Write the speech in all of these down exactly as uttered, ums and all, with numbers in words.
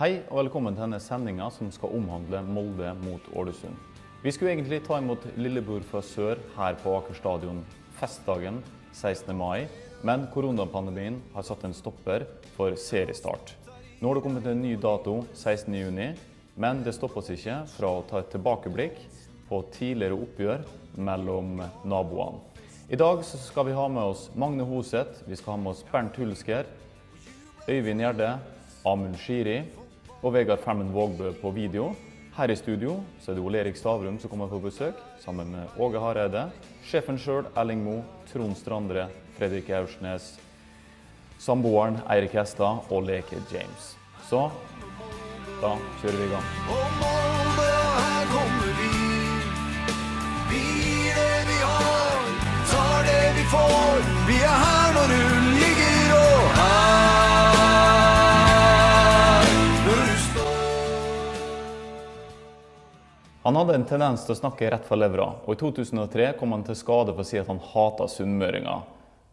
Hei og velkommen til denne sendinga som skal omhandle Molde mot Ålesund. Vi skulle egentlig ta imot Lillebror fra sør her på Aker stadion festdagen sekstende mai, men koronapandemien har satt en stopper for seriestart. Nå har det kommet en ny dato, sekstende juni, men det stopper oss ikke fra å ta et tilbakeblikk på tidligere oppgjør mellom naboene. I dag så skal vi ha med oss Magne Hoseth, vi skal ha med oss Bernt Hulsker, Øyvind Gjerde, Amund Shiri og Vegard Fermen Vågbø på video. Her i studio så er det Ole Erik Stavrum som kommer på besøk, sammen med Åge Hareide, sjefen selv, Erling Moe, Trond Strandre, Fredrik Aursnes, samboeren Eirik Hestad og Leke James. Så, da kjører vi i gang. Og Molde, her kommer vi. Vi gir det vi har, tar det vi får. Vi er her når hun ligger og her. Han hadde en tendens til å snakke rett fra levra, og i to tusen og tre kom han til skade for å si at han hatet sunnmøringer.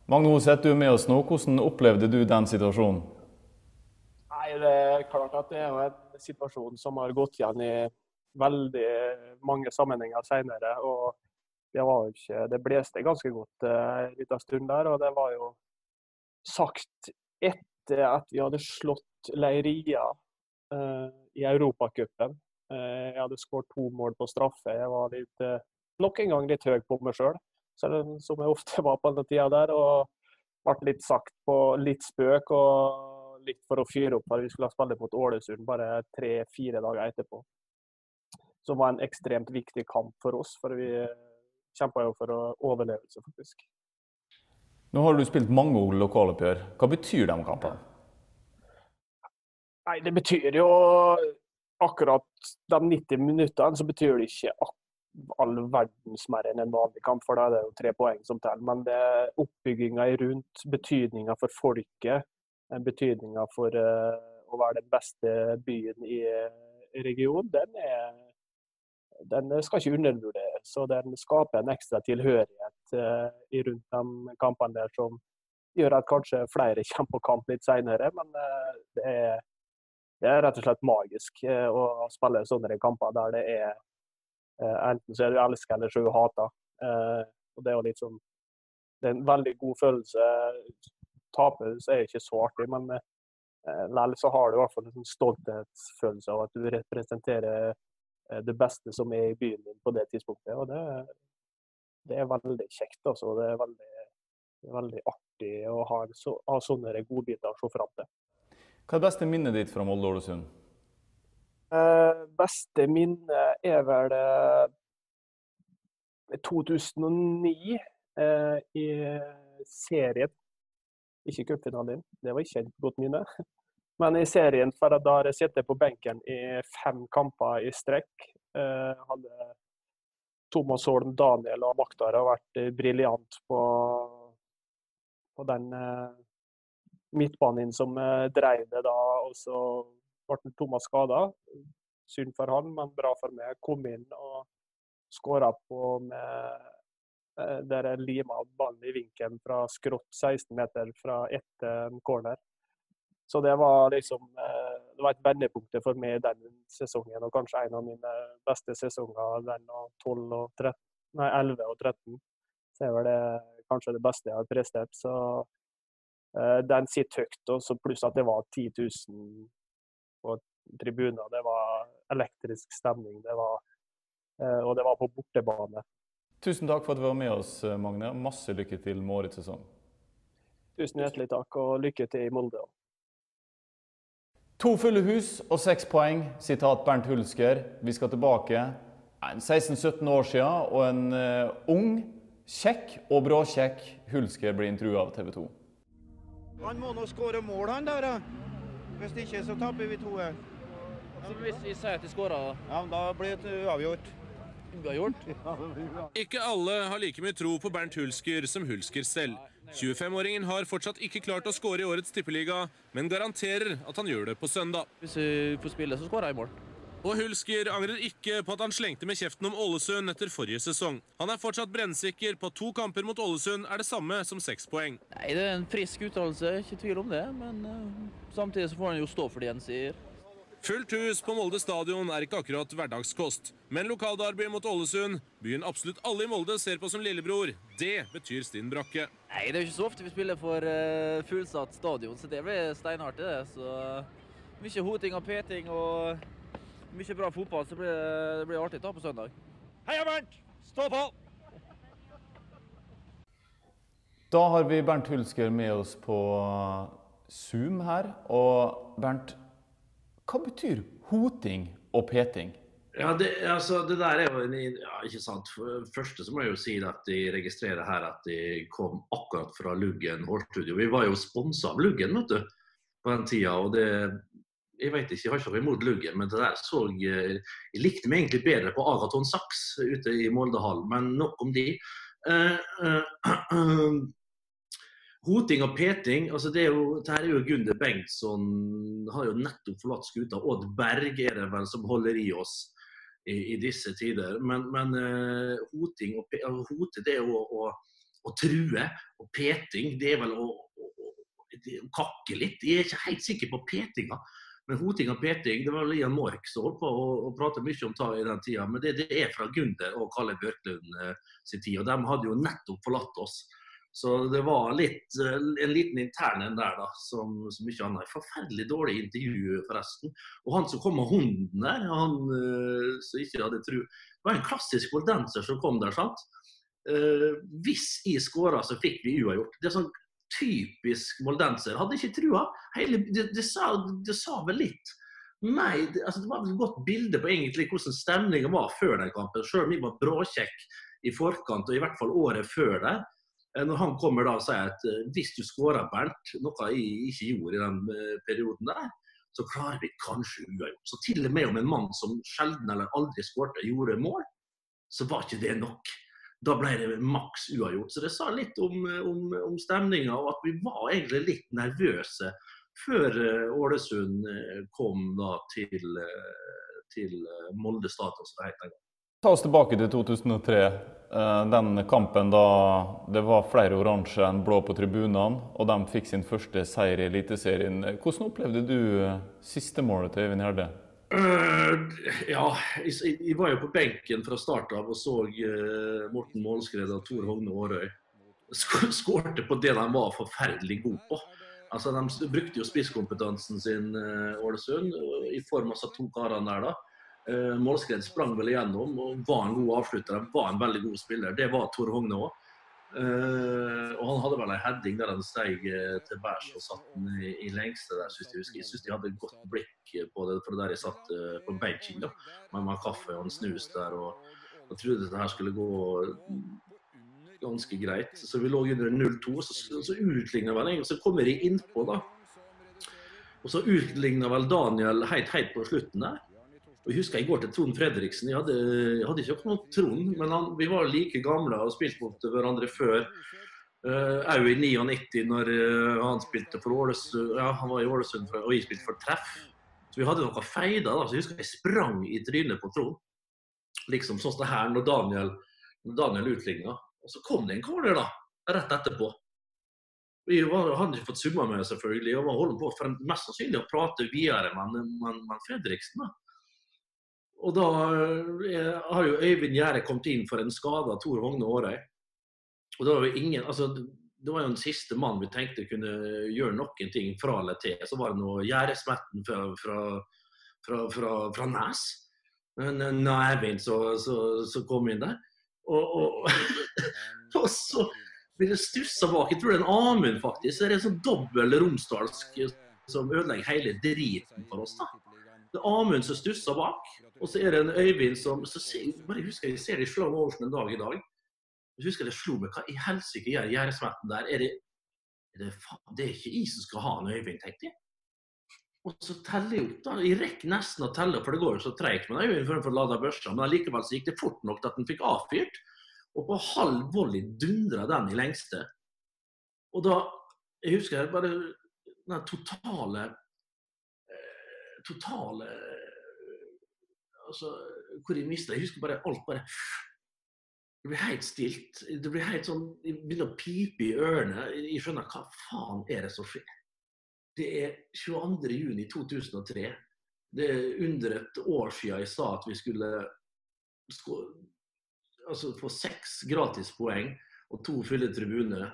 Magne Hoseth, du er med oss nå. Hvordan opplevde du den situasjonen? Nei, det er klart at det er en situasjon som har gått igjen i veldig mange sammenhenger senere, og det, var ikke, det bleste ganske godt en liten stund der, og det var jo sagt etter at vi hadde slått Leiria uh, i Europacupen. Jeg hadde skåret to mål på straffe. Jeg var litt, nok en gang litt høy på meg selv, som jeg ofte var på den tiden der, og ble litt sagt på litt spøk og litt for å fyre opp når vi skulle spille mot Ålesund bare tre-fire dager etterpå. Så det var en ekstremt viktig kamp for oss, for vi kjempet jo for overlevelse faktisk. Nå har du spilt mange lokaloppgjør. Hva betyr de kampene? Nei, det betyr jo akkurat de nitti minuttene, så betyr det ikke all verdens mer enn en vanlig kamp, for da er det jo tre poeng som teller. Men det er oppbygginga rundt, betydninga for folket, betydninga for å være den beste byen i regionen, den, er, den skal ikke undervurderes. Så den skaper en ekstra tilhørighet rundt de kampene der, som gjør at kanskje flere kommer på kamp litt senere, men det er Det er rett og slett magisk å spille sånne kamper der det er enten så er du elsker eller så er du hater. Og det er jo litt sånn, det er en veldig god følelse. Tapet er ikke så artig, men likevel så har du i hvert fall en stolthetsfølelse av at du representerer det beste som er i byen din på det tidspunktet. Og det, det er veldig kjekt, altså. Det er veldig, veldig artig å ha, så, ha sånne godbiter å se fram til. Hva er det beste minnet ditt fra Molde Ålesund? Eh, beste minnet er vel eh, to tusen og ni eh, i serien. Ikke cupfinalen din, det var ikke et godt minne. Men i serien, for da har jeg sittet på benken i fem kamper i strekk. Eh, hadde Thomas Holm, Daniel og Maktar har vært briljant på, på den eh, midtbanen som drev det da, og så ble Thomas skada. Synd for han, men bra for meg. Kom inn og skåra på med der jeg lima ballen i vinken fra skrått seksten meter fra etter corner. Så det var liksom det var et vendepunkt for meg den sesongen, og kanskje en av mine beste sesonger, den av tolv og tretten, nei, elleve og tretten. Så er vel det kanskje det beste jeg har prestert, så den sitter høyt, og så pluss at det var ti tusen på tribuner. Det var elektrisk stemning, det var, og det var på bortebane. Tusen takk for at du var med oss, Magne. Masse lykke til med årets sesong. Tusen hjertelig takk, og lykke til i Molde. To fulle hus og seks poeng, sitat Bernt Hulsker. Vi skal tilbake seksten sytten år siden, og en ung, kjekk og bråkjekk Hulsker blir intervjuet av T V to. Han må nå skåre mål, han der, da. Hvis ikke, så tapper vi to. Ja, men hvis vi sier at de skårer, da? Ja, men da blir det uavgjort. Uavgjort? Ja, ja. Ikke alle har like mye tro på Bernt Hulsker som Hulsker selv. tjuefemåringen har fortsatt ikke klart å skåre i årets tippeliga, men garanterer at han gjør det på søndag. Hvis vi får spille, så skårer jeg i mål. Og Hulsker angrer ikke på at han slengte med kjeften om Ålesund etter forrige sesong. Han er fortsatt brennsikker på at to kamper mot Ålesund er det samme som seks poeng. Nei, det er en frisk uttalelse, ikke tvil om det, men uh, samtidig så får han jo stå for det han sier. Fullt hus på Molde stadion er ikke akkurat hverdagskost. Men lokalderby mot Ålesund, byen absolutt alle i Molde ser på som lillebror, det betyr stinn brakke. Nei, det er jo ikke så ofte vi spiller for uh, fullsatt stadion, så det blir steinhardt det. Så mye hoting og peting og mye bra fotball, så blir det blir artig å ta på søndag. Heia Bernt! Stå på! Da har vi Bernt Hulsker med oss på Zoom her, og Bernt, hva betyr hoting og peting? Ja, det, altså, det der er jo en, ja, ikke sant. For første så må jeg jo si at de registrerer her at de kom akkurat fra Luggen hårstudio. Vi var jo sponset av Luggen, vet du, på den tida, og det, jeg vet ikke, jeg har ikke vært imot Luggen, men det der så jeg, jeg likte meg egentlig bedre på Agaton Saks ute i Moldehall, men nok om de. Uh, uh, uh, Hoting og peting, altså det er jo, det her er jo Gunder Bengtsson, har jo nettopp forlatt skuta, Odd Berg er det vel som holder i oss i, i disse tider, men, men uh, hoting og uh, hote, det er jo å, å, å true, og peting, det er vel å, å, å, å kakke litt, jeg er ikke helt sikker på petinga, men hoting og peting, det var Lian Mork som holdt på og, og pratet mye om ta i den tida, men det, det er fra Gunder og Kalle Bjørklund uh, sin tid, og de hadde jo nettopp forlatt oss. Så det var litt, en liten intern en der da, som, som ikke annet. Forferdelig dårlig intervju forresten. Og han som kom med hunden der, han øh, som ikke hadde tru, det var en klassisk voldenser som kom der, sant? Uh, hvis i skåret så fikk vi uavgjort. Det er sånn typisk voldenser. Hadde ikke trua. Hele, det, det, sa, det sa vel litt. Nei, det, altså, det var et godt bilde på egentlig hvordan stemningen var før den kampen. Selv om vi var bråkjekk i forkant, og i hvert fall året før der. Når han kommer da og sier at hvis du skårer, Bernt, noe jeg ikke gjorde i den perioden der, så klarer vi kanskje uavgjort. Så til og med om en mann som sjelden eller aldri skårte gjorde mål, så var ikke det nok. Da ble det maks uavgjort. Så det sa litt om, om, om stemningen, og at vi var egentlig litt nervøse før Ålesund kom da til, til Molde stadion, som det heter en gang. Ta oss tilbake til to tusen og tre, den kampen da det var flere oransje enn blå på tribunene, og de fikk sin første seier i Eliteserien. Hvordan opplevde du siste målet til Øyvind Gjerde? Uh, ja, jeg, jeg var jo på benken fra start av og så uh, Morten Målskred og Tor Hogne Aarøy skårte på det de var forferdelig god på. Altså, de brukte jo spisskompetansen sin, uh, Ålesund, i form av to karene der da. Målskred sprang vel igjennom og var en god avslutter, han var en veldig god spiller, det var Tor Hogne også. Uh, og han hadde vel en heading der han steg til bærs og satt den i, i lengste der, synes jeg husker. Jeg synes de hadde et godt blikk på det, for der jeg satt uh, på benchen da, med meg kaffe og en snus der, og, og trodde at dette skulle gå ganske greit. Så vi lå under null to, så, så utlignet vel en, så kommer jeg innpå da. Og så utlignet vel Daniel helt, helt på slutten der. Og jeg husker jeg går til Trond Fredriksen, jeg hadde, jeg hadde ikke noen Trond, men han, vi var like gamle og spilte mot hverandre før. Uh, jeg var i nittini når uh, han spilte for Ålesund, ja, han var i Ålesund og jeg spilte for Treff. Så vi hadde noe feider da, så jeg husker jeg sprang i trynet på Trond. Liksom sånn det her når Daniel, når Daniel utlignet. Og så kom det en corner da, rett etterpå. Vi hadde ikke fått summa med selvfølgelig, og man holdt på for mest sannsynlig å prate videre med, med, med Fredriksen da. Og da har jo Øyvind Gjerde kommet inn for en skade av Tor Hogne Aarøy. Og da var jo ingen, altså det var jo den siste mann vi tenkte kunne gjøre noen ting fra eller til. Så var det noe Gjerdesmetten fra, fra, fra, fra, fra Næs. Men Nævind så, så, så kom inn der. Og, og, og så blir det stusset bak, jeg tror det er en Amund faktisk. Det er en sånn dobbel romsdalsk som ødelegger hele driten for oss da. Det er Amund som stusser bak, og så er det en Øyvind som, så ser, bare husker jeg ser det slå Ålesund en dag i dag. Jeg husker det slo meg, hva i helsike gjør Gjerdesmetten der? Er det, er det, det er ikke jeg som skal ha en Øyvind, tenkte jeg. Og så teller jeg opp da, jeg rekker nesten å telle, for det går jo så tregt, men Øyvind for å lade børsa, men likevel så gikk det fort nok til at den fikk avfyrt, og på halv volley dundret den i lengste. Og da, jeg husker jeg bare den totale totale, altså, hvor jeg mistet, jeg husker bare, alt bare, det blir helt stilt, det blir helt sånn, jeg begynner å pipe i ørene, jeg skjønner, hva faen er det som skjer? Det er tjueandre juni to tusen og tre, Det er under et år siden jeg sa at vi skulle altså, få seks gratispoeng og to fulle tribuner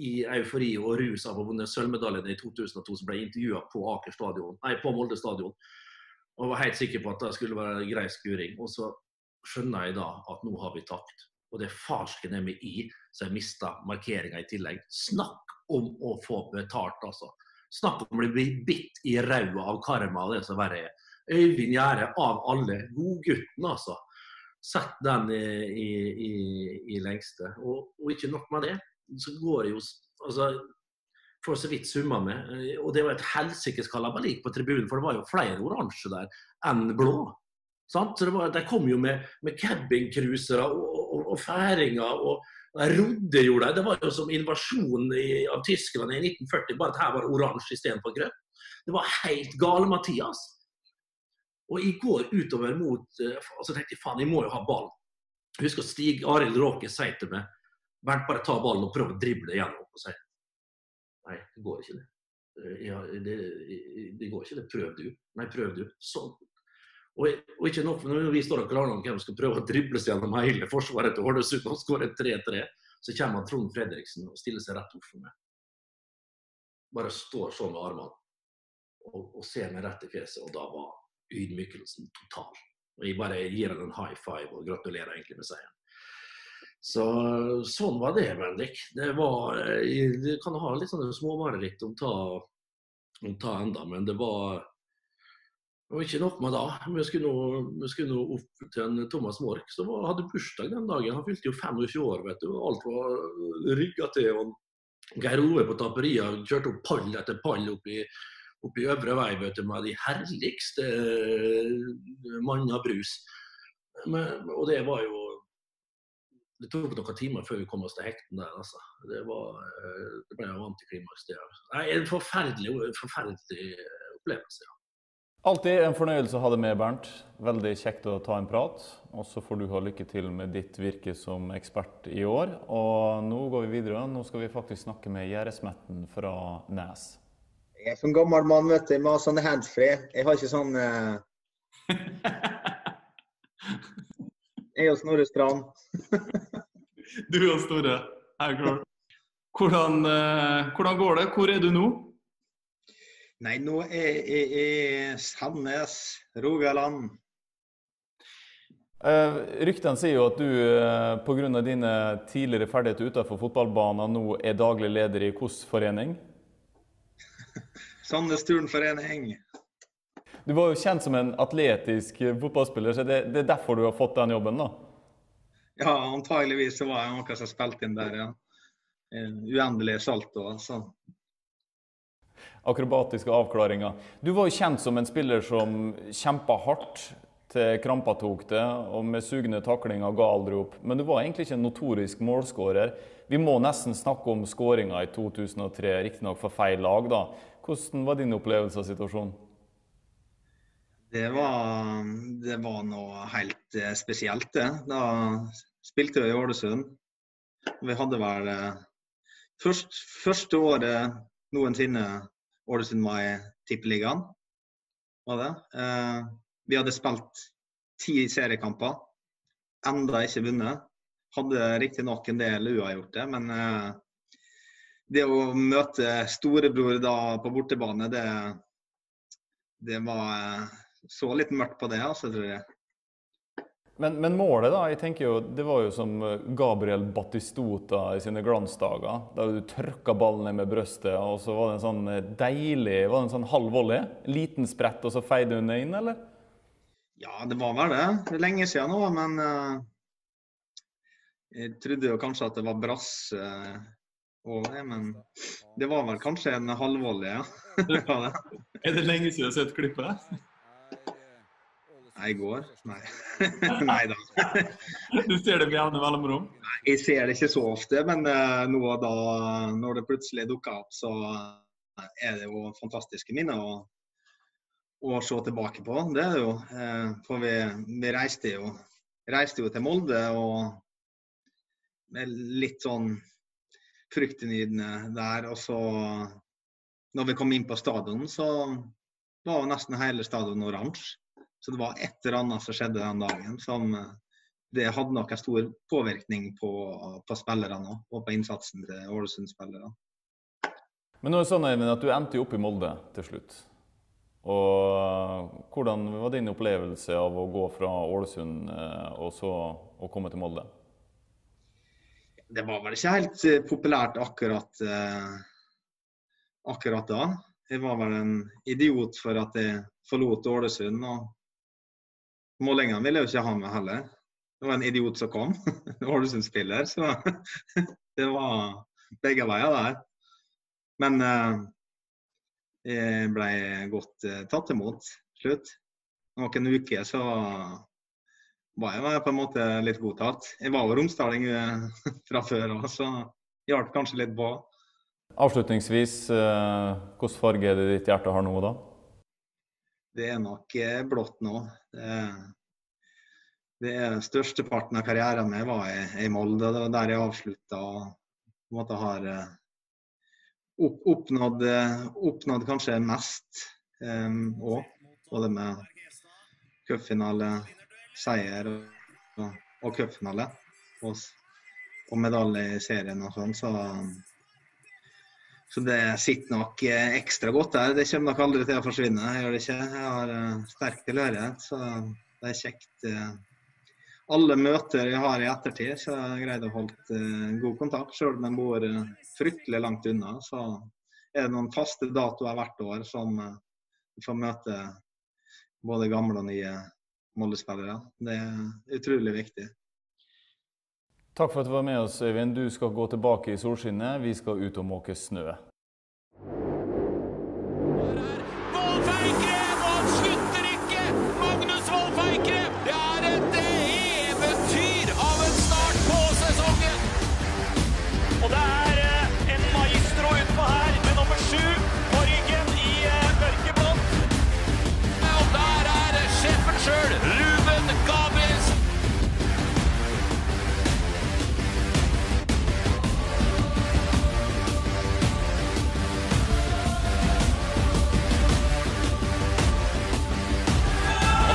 i eufori og rus av å vunne sølvmedaljene i to tusen og to, som ble intervjuet på Aker stadion, nei, på Molde stadion, og var helt sikker på at det skulle være grei skuring. Og så skjønner jeg da at nå har vi tapt. Og det er farsken jeg med i, så jeg mistet markeringen i tillegg. Snakk om å få betalt, altså. Snakk om å bli bitt i rauet av karma, det som verre er. Øyvind Gjære av alle, god gutten, altså. Sett den i, i, i, i lengste. Og, og ikke nok med det, så går det jo, altså, for så vidt summa med. Og det var et helsikes kalabalik på tribunen, for det var jo flere oransje der enn blå. Sant? Så det var, de kom jo med, med campingkrusere og, og, og færinger, og rodde jo der. Det var jo som invasjonen i, av Tyskland i nitten førti, bare at her var oransje i stedet for grønn. Det var helt gale, Mathias. Og i går utover mot, altså tenkte jeg, faen, jeg må jo ha ballen. Husk at Stig Arild Råke sier til meg, Bernt, bare ta ballen og prøv å drible gjennom og si, nei, det går ikke det. Ja, det, det går ikke det, prøv du. Nei, prøv du. Sånn. Og, og ikke nok, når vi står og klarer om hvem som skal prøve å dribles gjennom hele forsvaret til Ålesund og skåre tre tre, så kommer Trond Fredriksen og stiller seg rett opp for meg. Bare står sånn med armene og, og ser meg rett i fjeset, og da var ydmykelsen total. Og jeg bare gir han en high five og gratulerer egentlig med seieren. Så, sånn var det, Bendik. Det var, jeg kan ha litt sånne småmareritt om ta, om ta enda, men det var, og ikke nok med da, vi skulle nå, vi skulle nå opp til en Thomas Mork, som hadde bursdag den dagen. Han fylte jo tjuefem år, vet du, alt var rygget til, og Geir Ove på tapperiet kjørte opp pall etter pall opp i, opp i Øvre Vei, vet du, med de herligste mann av brus. Men, og det var jo, det tok noen timer før vi kom oss til hekten der, altså. Det var, det ble jo antiklimaks det. Nei, en forferdelig, forferdelig opplevelse, ja. Altid en fornøyelse å ha deg med, Bernt. Veldig kjekt å ta en prat. Og så får du ha lykke til med ditt virke som ekspert i år. Og nå går vi videre. Nå skal vi faktisk snakke med Gjerresmetten fra Nes. Jeg er som gammel mann, vet du, med sånne handsfree. Jeg har ikke sånn... Uh... Jeg og Snorre Strand. Du og Snorre, her går det. Hvordan, uh, hvordan går det? Hvor er du nå? Nei, nå er jeg i Sandnes, Rogaland. Eh, ryktene sier jo at du, eh, på grunn av dine tidligere ferdigheter utenfor fotballbanen, nå er daglig leder i K O S-forening. Sandnes Turnforening. Du var jo kjent som en atletisk fotballspiller, så det, det er derfor du har fått den jobben da? Ja, antageligvis så var jeg noe som spilte inn der, ja. Uendelig salt og sånn. Akrobatiske avklaringer. Du var jo kjent som en spiller som kjempet hardt til krampa tok det, og med sugende takling og galrop. Men du var egentlig ikke en notorisk målskårer. Vi må nesten snakke om skåringa i to tusen og tre, riktig nok for feil lag da. Hvordan var din opplevelse av situasjonen? Det var, det var noe helt spesielt det. Da spilte vi i Ålesund. Vi hadde vel først, første året noensinne Ålesund var i tippeligaen, var det. Eh, vi hadde spilt ti seriekamper, enda ikke vunnet. Hadde riktig nok en del uavgjort det, men eh, det å møte storebror da på bortebane, det, det var så litt mørkt på det, altså, tror jeg. Men, men målet da, jeg tenker jo, det var jo som Gabriel Batistuta i sine glansdager, da du trøkket ballen ned med brøstet, og så var det en sånn deilig, var det en sånn halvvolley, liten sprett, og så feide hun inn, eller? Ja, det var vel det. Det er lenge siden nå, men uh, jeg trodde jo kanskje at det var brass uh, over det, men det var vel kanskje en halvvolley, ja. Det var det. Er det lenge siden jeg har sett klippet? Nei, i går. Nei. Nei da. Du ser det med jevne mellomrom? Nei, jeg ser det ikke så ofte, men nå og da, når det plutselig dukker opp, så er det jo fantastiske minner å, å se tilbake på. Det er det jo. For vi, vi reiste, jo, reiste jo til Molde, og med litt sånn fruktenydende der. Og så, når vi kom inn på stadion, så Det var nesten hele stadion oransje. Så det var et eller annet som skjedde den dagen som det hadde noen stor påvirkning på, på spillerne og på innsatsen til Ålesund-spillerne. Men nå er det sånn, Eivind, at du endte jo opp i Molde til slutt. Og hvordan var din opplevelse av å gå fra Ålesund og så å komme til Molde? Det var vel ikke helt populært akkurat, akkurat da. Jeg var vel en idiot for at jeg forlot Ålesund, og Målingene ville jo ikke ha med heller. Det var en idiot som kom, Ålesund-spiller, så det var begge veier der. Men eh, jeg ble godt eh, tatt imot slutt. Noen uker så var jeg på en måte litt godtatt. Jeg var jo romsdaling eh, fra før, så jeg hjalp kanskje litt på. Avslutningsvis, eh, hvilken farge er det ditt hjerte har nå da? Det er nok eh, blått nå. Det, det er størsteparten av karrieren min var i, i Molde. Det var der jeg avsluttet og på en måte har... Eh, Oppnådd, oppnådd kanskje mest um, også, både med cupfinale, seier og, og cupfinale og, og medalje i serien og sånn, så, så det sitter nok ekstra godt der. Det kommer nok aldri til å forsvinne, jeg gjør det ikke. Jeg har sterk tilhørighet, så det er kjekt. Alle møter jeg har i ettertid, så jeg greide å holde uh, god kontakt. Selv om jeg bor uh, fryktelig langt unna, så er det noen faste datoer hvert år som uh, får møte både gamle og nye Molde-spillere. Det er utrolig viktig. Takk for at du var med oss, Øyvind. Du skal gå tilbake i solskinnet. Vi skal ut og måke snø.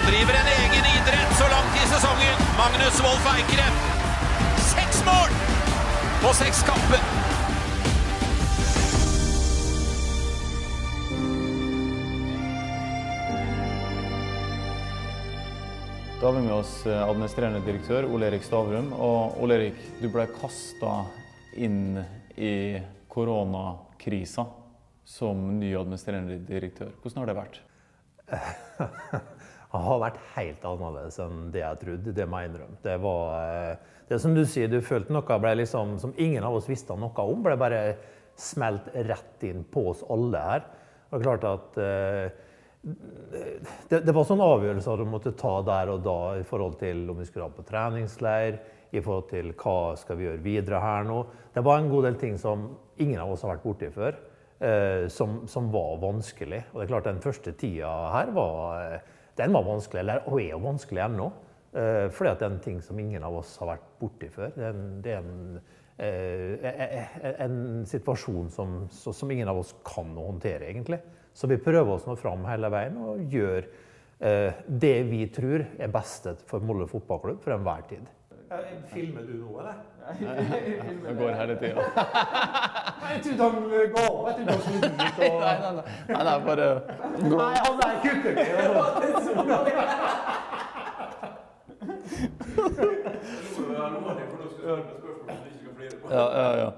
Driver en egen idrett så langt i sesongen. Magnus Wolff Eikere. Seks mål på seks kamper. Da har vi med oss administrerende direktør Ole-Erik Stavrum. Og Ole-Erik, du ble kastet inn i koronakrisa som ny administrerende direktør. Hvordan har det vært? Det har vært helt annerledes enn det jeg trodde, det må jeg innrømme. Det var, det som du sier, du følte noe ble liksom, som ingen av oss visste noe om, ble bare smelt rett inn på oss alle her. Det var klart at det, det var sånne avgjørelser du måtte ta der og da i forhold til om vi skulle ha på treningsleir, i forhold til hva skal vi gjøre videre her nå. Det var en god del ting som ingen av oss har vært borti før, som, som var vanskelig. Og det er klart den første tida her var... Den var vanskelig, eller er jo vanskelig ennå, fordi at det er en ting som ingen av oss har vært borti før. Det er en, det er en, en situasjon som, som ingen av oss kan håndtere, egentlig. Så vi prøver oss nå fram hele veien og gjør det vi tror er best for Molde fotballklubb for enhver tid. Filmer du noe, eller? Det går hele tiden. Jeg trodde han gå over, jeg trodde han skulle ut og... Nei, nei, nei. Nei, nei, bare... Nei, han er kutter ikke. Ja, ja, ja.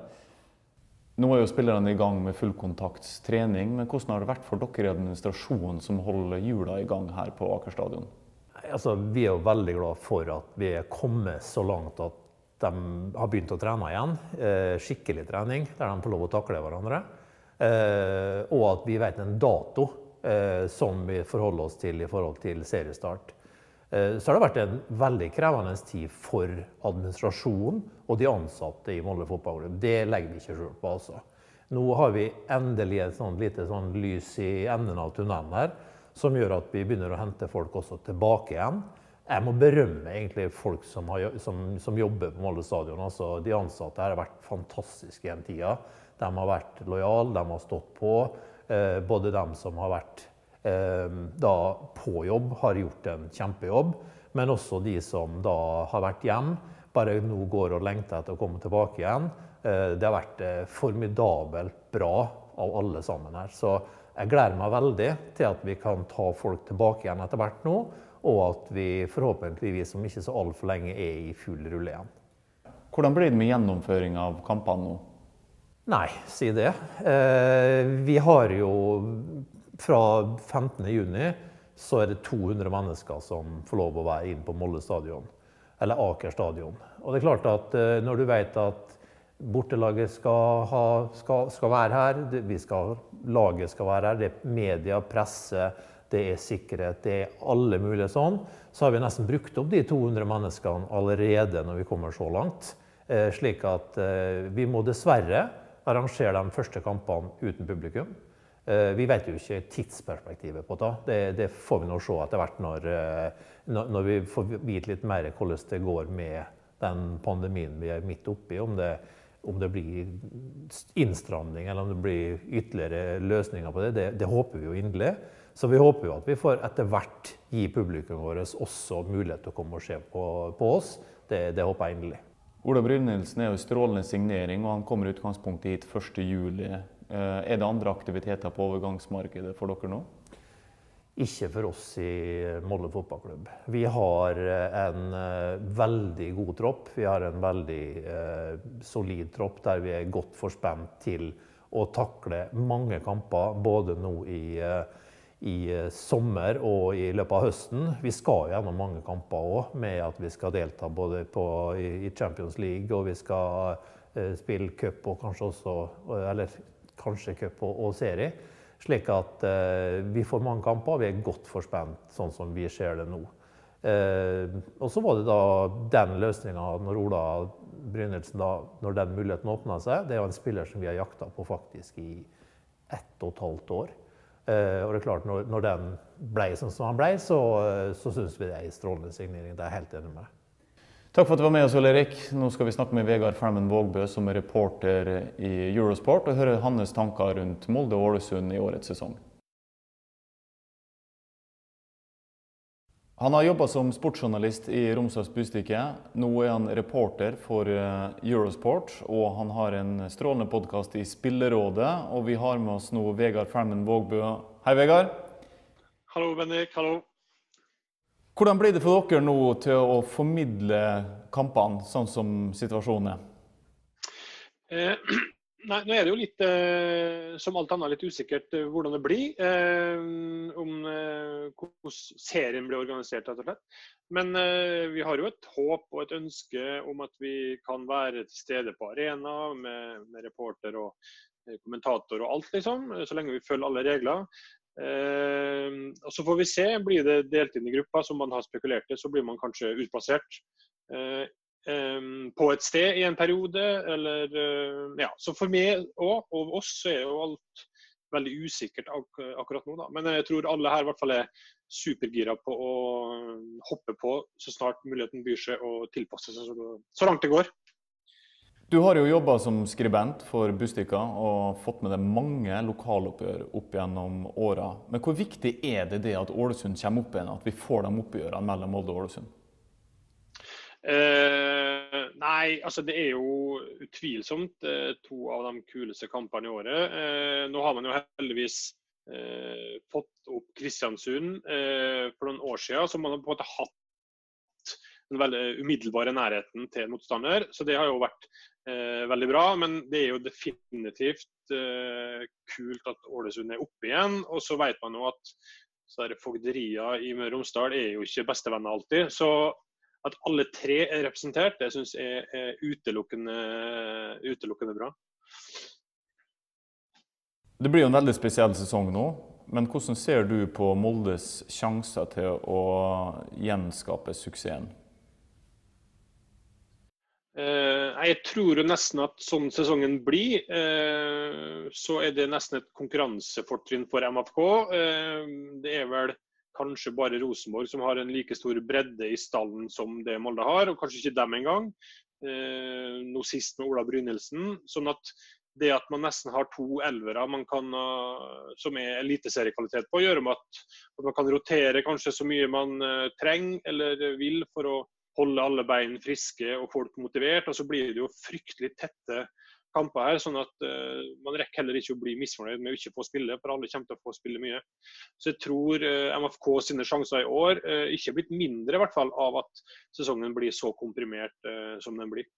Nå er jo spillerne i gang med fullkontaktstrening, men hvordan har det vært for dere i administrasjonen som holder jula i gang her på Aker stadion? Altså, vi er jo veldig glad for at vi er kommet så langt at de har begynt å trene igjen. Skikkelig trening, der de får lov å takle hverandre. Og at vi vet en dato som vi forholder oss til i forhold til seriestart. Så har det vært en veldig krevende tid for administrasjonen og de ansatte i Molde fotballklubb. Det legger vi ikke selv på, altså. Nå har vi endelig et sånn, lite sånn lys i enden av tunnelen her, som gjør at vi begynner å hente folk også tilbake igjen. Jeg må berømme egentlig folk som, har, som, som jobber på Molde stadion. Altså, de ansatte her har vært fantastiske i den tida. De har vært lojale, de har stått på. Eh, både de som har vært da på jobb har gjort en kjempejobb, men også de som da har vært hjem, bare nå går og lengter etter å komme tilbake igjen. Det har vært formidabelt bra av alle sammen her, så jeg gleder meg veldig til at vi kan ta folk tilbake igjen etter hvert nå, og at vi forhåpentligvis om ikke så alt for lenge er i full rulle igjen. Hvordan blir det med gjennomføring av kampene nå? Nei, si det. Vi har jo fra femtende juni så er det to hundre mennesker som får lov å være inn på Molde stadion, eller Aker stadion. Og det er klart at når du vet at bortelaget skal, ha, skal, skal være her, vi skal, laget skal være her, det er media, presse, det er sikkerhet, det er alle mulige sånn, så har vi nesten brukt opp de to hundre menneskene allerede når vi kommer så langt, slik at vi må dessverre arrangere de første kampene uten publikum. Vi vet jo ikke tidsperspektivet på det. Det, det får vi nå se etter hvert når, når vi får vite litt mer hvordan det går med den pandemien vi er midt oppi, om det, om det blir innstramning eller om det blir ytterligere løsninger på det, det, det håper vi jo inderlig. Så vi håper jo at vi får etter hvert gi publikum vårt også mulighet til å komme og se på, på oss. Det, det håper jeg inderlig. Ola Brynildsen er jo strålende signering, og han kommer utgangspunktet hit første juli. Er det andre aktiviteter på overgangsmarkedet for dere nå? Ikke for oss i Molde fotballklubb. Vi har en veldig god tropp. Vi har en veldig solid tropp der vi er godt forspent til å takle mange kamper, både nå i, i sommer og i løpet av høsten. Vi skal gjennom mange kamper også, med at vi skal delta både på, i Champions League, og vi skal spille cup og kanskje også, eller kanskje cup og serie, slik at eh, vi får mange kamper, vi er godt forspent, sånn som vi ser det nå. Eh, og så var det da den løsningen når Ola Brynildsen, da, når den muligheten åpnet seg, det er jo en spiller som vi har jakta på faktisk i ett og et halvt år. Eh, og det er klart, når, når den ble sånn som han ble, så, så synes vi det er en strålende signering, det er jeg helt enig med. Takk for at du var med oss, Ole-Erik. Nå skal vi snakke med Vegard Fermen Vågbø, som er reporter i Eurosport, og høre hans tanker rundt Molde og Ålesund i årets sesong. Han har jobbet som sportsjournalist i Romsdals Budstikke. Nå er han reporter for Eurosport, og han har en strålende podcast i Spillerådet. Og vi har med oss nå Vegard Fermen Vågbø. Hei, Vegard. Hallo, Bendik. Hallo. Hvordan blir det for dere nå til å formidle kampene, sånn som situasjonen er? Eh, nei, nå er det jo litt, eh, som alt annet, litt usikkert eh, hvordan det blir. Eh, om eh, hvordan serien blir organisert, rett og slett. Men eh, vi har jo et håp og et ønske om at vi kan være til stede på arena med, med reporter og eh, kommentator og alt, liksom. Så lenge vi følger alle regler. Uh, og så får vi se, blir det delt inn i grupper som man har spekulert i, så blir man kanskje utplassert uh, um, på et sted i en periode, eller uh, ja, så for meg og, og oss så er jo alt veldig usikkert ak akkurat nå da, men jeg tror alle her i hvert fall er supergira på å hoppe på så snart muligheten byr seg og tilpasse seg så, så langt det går. Du har jo jobbet som skribent for Budstikka og fått med deg mange lokaloppgjør opp gjennom åra. Men hvor viktig er det, det at Ålesund kommer opp igjen, at vi får de oppgjørene mellom Molde og Ålesund? Eh, nei, altså det er jo utvilsomt eh, to av de kuleste kampene i året. Eh, nå har man jo heldigvis eh, fått opp Kristiansund eh, for noen år siden, så man har på en måte hatt den veldig umiddelbare nærheten til motstander, så det har jo vært eh, veldig bra, men det er jo definitivt eh, kult at Ålesund er oppe igjen, og så vet man jo at fogderia i Møre og Romsdal er jo ikke bestevenner alltid, så at alle tre er representert, det synes jeg er utelukkende, utelukkende bra. Det blir jo en veldig spesiell sesong nå. Men hvordan ser du på Moldes sjanser til å gjenskape suksessen? Jeg tror jo nesten at sånn sesongen blir, så er det nesten et konkurransefortrinn for M F K. Det er vel kanskje bare Rosenborg som har en like stor bredde i stallen som det Molde har, og kanskje ikke dem engang. Nå sist med Ola Brynildsen, sånn at det at man nesten har to elvere man kan, som er eliteseriekvalitet på, gjør om at, at man kan rotere kanskje så mye man trenger eller vil for å holde alle bein friske og folk motivert, og så blir det jo fryktelig tette kamper her, sånn at uh, man rekker heller ikke å bli misfornøyd med å ikke få spille, for alle kommer til å få spille mye. Så jeg tror uh, M F K sine sjanser i år uh, ikke blitt mindre i hvert fall av at sesongen blir så komprimert uh, som den blir.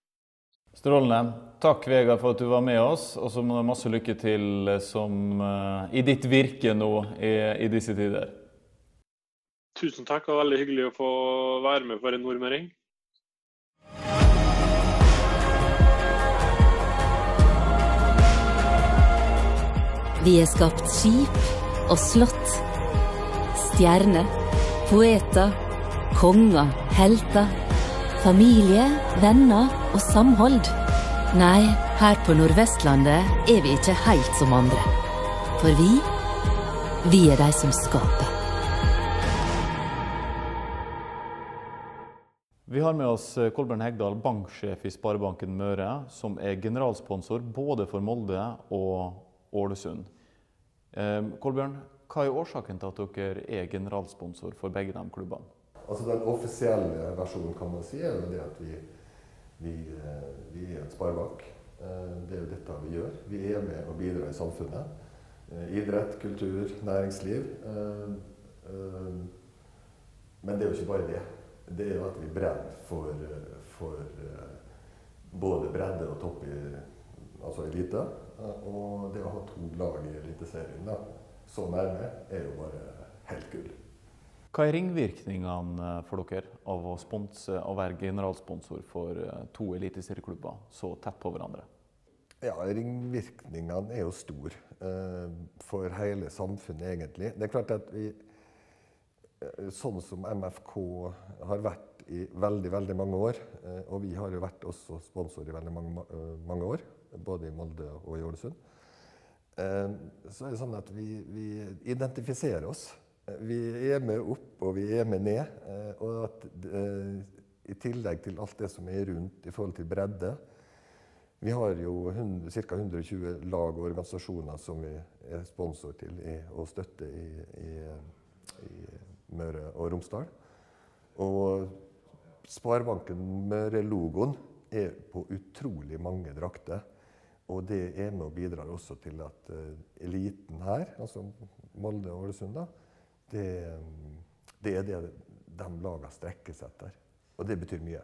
Strålende. Takk Vegard for at du var med oss, og så må du ha masse lykke til som, uh, i ditt virke nå i, i disse tider. Tusen takk, og veldig hyggelig å få være med for en nordmøring. Vi er skapt skip og slott, stjerner, poeter, konger, helter, familie, venner og samhold. Nei, her på Nordvestlandet er vi ikke helt som andre. For vi, vi er de som skaper. Vi har med oss Kolbjørn Hegdal, banksjef i Sparebanken Møre, som er generalsponsor både for Molde og Ålesund. Eh, Kolbjørn, hva er årsaken til at dere er generalsponsor for begge de klubbene? Altså den offisielle versjonen kan man si er jo det at vi, vi, vi er en sparebank. Det er jo dette vi gjør. Vi er med og bidrar i samfunnet. Idrett, kultur, næringsliv. Men det er jo ikke bare det. Det er jo at vi brenner for, for både bredde og topp i, altså elite. Og det å ha to lag i eliteserien da, så nærme, er jo bare helt gull. Hva er ringvirkningene for dere av å sponse og være generalsponsor for to eliteserieklubber så tett på hverandre? Ja, ringvirkningene er jo stor for hele samfunnet egentlig. Det er klart at vi, sånn som M F K har vært i veldig, veldig mange år, og vi har jo vært også sponsor i veldig mange, mange år, både i Molde og i Ålesund, så er det sånn at vi, vi identifiserer oss. Vi er med opp og vi er med ned, og at, i tillegg til alt det som er rundt i forhold til bredde, vi har jo ca. hundre og tjue lag og organisasjoner som vi er sponsor til og støtter i, i, i Møre og Romsdal. Og Sparebanken Møre-logoen er på utrolig mange drakter, og det er med og bidrar også til at eliten her, altså Molde og Ålesund, det, det er det de lager strekkes etter, og det betyr mye.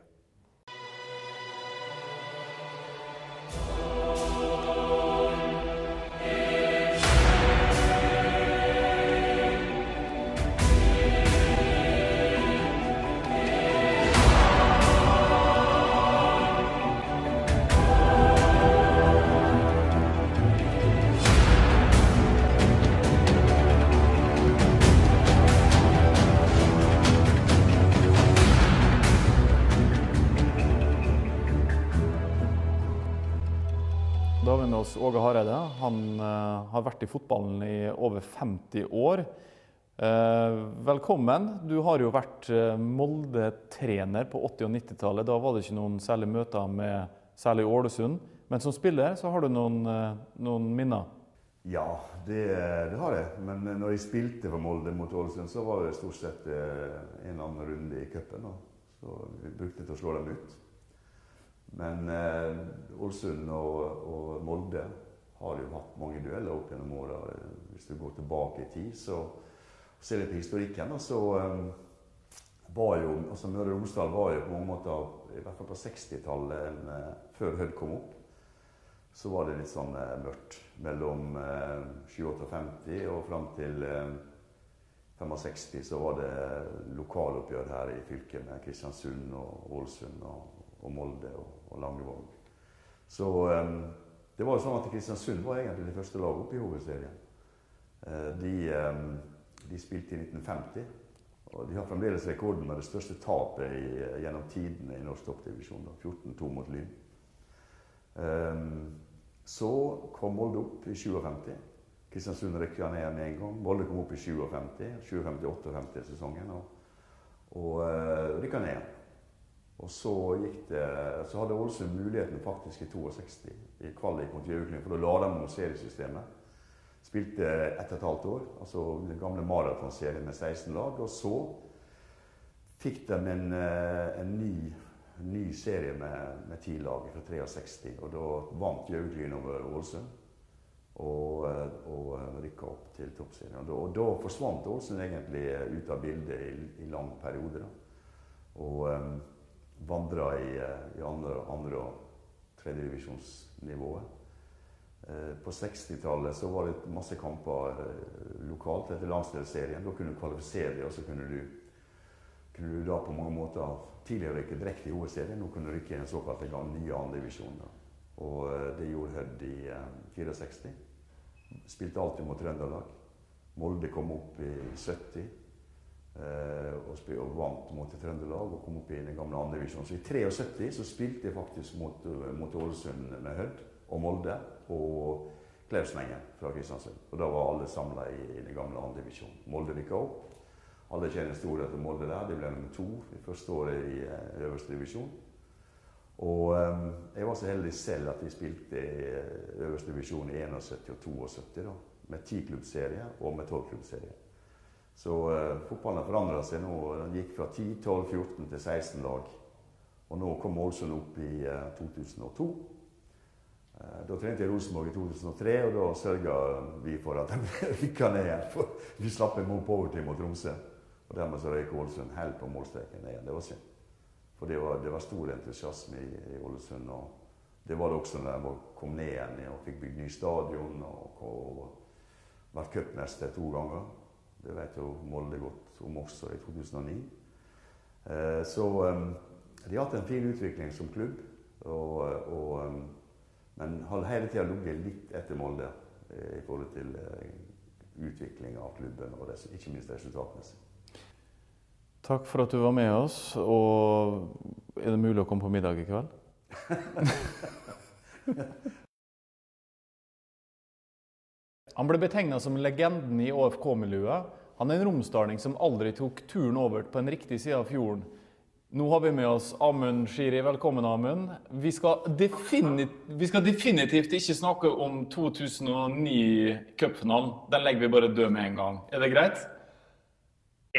Åge Hareide, han uh, har vært i fotballen i over femti år. Uh, velkommen. Du har jo vært uh, Molde-trener på åtti- og nittitallet. Da var det ikke noen særlige møter med særlig Ålesund. Men som spiller så har du noen, uh, noen minner. Ja, det, det har jeg. Men når jeg spilte for Molde mot Ålesund, så var det stort sett uh, en annen runde i cupen. Så vi brukte det til å slå dem ut. Men eh, Ålesund og, og Molde har jo hatt mange dueller opp gjennom året. Hvis du går tilbake i tid, så ser vi på historikken. Da, så eh, var jo, altså Møre og Romsdal var jo på mange måter, i hvert fall på sekstitallet, eh, før Hødd kom opp, så var det litt sånn eh, mørkt mellom eh, syttiåtte og femti, og fram til eh, sekstifem så var det lokaloppgjør her i fylket med Kristiansund og Ålesund og, og Molde og, og Langevåg. Så um, det var jo sånn at Kristiansund var egentlig det første laget oppe i hovedserien. Uh, de, um, de spilte i nitten femti, og de har fremdeles rekorden med det største tapet i, gjennom tidene i norsk toppdivisjon, fjorten to mot Lyn. Um, så kom Molde opp i syttifem. Kristiansund rykket ned med en gang. Molde kom opp i syttifem, syttifem til åttifem sesongen, og, og uh, rykket ned. Og så, gikk det, så hadde Ålesund muligheten faktisk i sekstito i kvalik mot Gjøvikling, for da la de noe seriesystemet. Spilte ett og et halvt år, altså den gamle maratonserien med seksten lag, og så fikk de en, en ny, ny serie med, med ti lag fra sekstitre, og da vant Gjøvikling over Ålesund og, og rykket opp til toppserien. Og da, og da forsvant Ålesund egentlig ut av bildet i, i lang periode, da. Og, vandret i, i andre, andre og tredje divisjonsnivået. Eh, på sekstitallet så var det masse kamper eh, lokalt etter landsdelsserien. Da kunne du kvalifisere deg, og så kunne du, kunne du da på mange måter tidligere rykke direkte i hovedserien. Nå kunne du rykke i en såkalt nye andre divisjon. Og eh, det gjorde Hødd i eh, sekstifire. Spilte alltid mot Trøndelag. Molde kom opp i sytti. Og, spil, og vant mot Trøndelag og kom opp i den gamle andre divisjonen. Så i syttitre så spilte jeg faktisk mot, mot Ålesund med Hødd og Molde og Klausmengen fra Kristiansund. Og da var alle samlet i, i den gamle andre divisjonen. Molde rykket opp. Alle kjenner store etter Molde der. Det ble nummer to i første året i øverste divisjon. Og um, jeg var så heldig selv at vi spilte i øverste divisjon i enogsytti og toogsytti da. Med ti-klubbserie og med tolv-klubbserie. Så uh, fotballen har forandret seg nå. Den gikk fra ti, tolv, fjorten til seksten lag. Og nå kom Ålesund opp i uh, to tusen og to. Uh, da trente jeg Rosenborg i to tusen og tre, og da sørget vi for at de rykket ned igjen. For vi slapp en mål på overtid mot Tromsø. Og dermed så røyk Ålesund helt på målstreken ned igjen. Det var synd. For det var, det var stor entusiasme i, i Ålesund. Og det var det også når de kom ned igjen og fikk bygd ny stadion og, og, og vært cupmester to ganger. Det vet jo Molde godt om også i to tusen og ni. Eh, så um, de har hatt en fin utvikling som klubb, og, og, um, men har hele tiden ligget litt etter Molde eh, i forhold til eh, utvikling av klubben og det, ikke minst resultatmessig. Takk for at du var med oss, og er det mulig å komme på middag i kveld? Han ble betegnet som legenden i A F K-miljøet. Han er en romsdaling som aldri tok turen over på en riktig side av fjorden. Nå har vi med oss Amund Sjiri. Velkommen, Amund. Vi skal, vi skal definitivt ikke snakke om to tusen og ni-cupfinalen. Den legger vi bare død med en gang. Er det greit?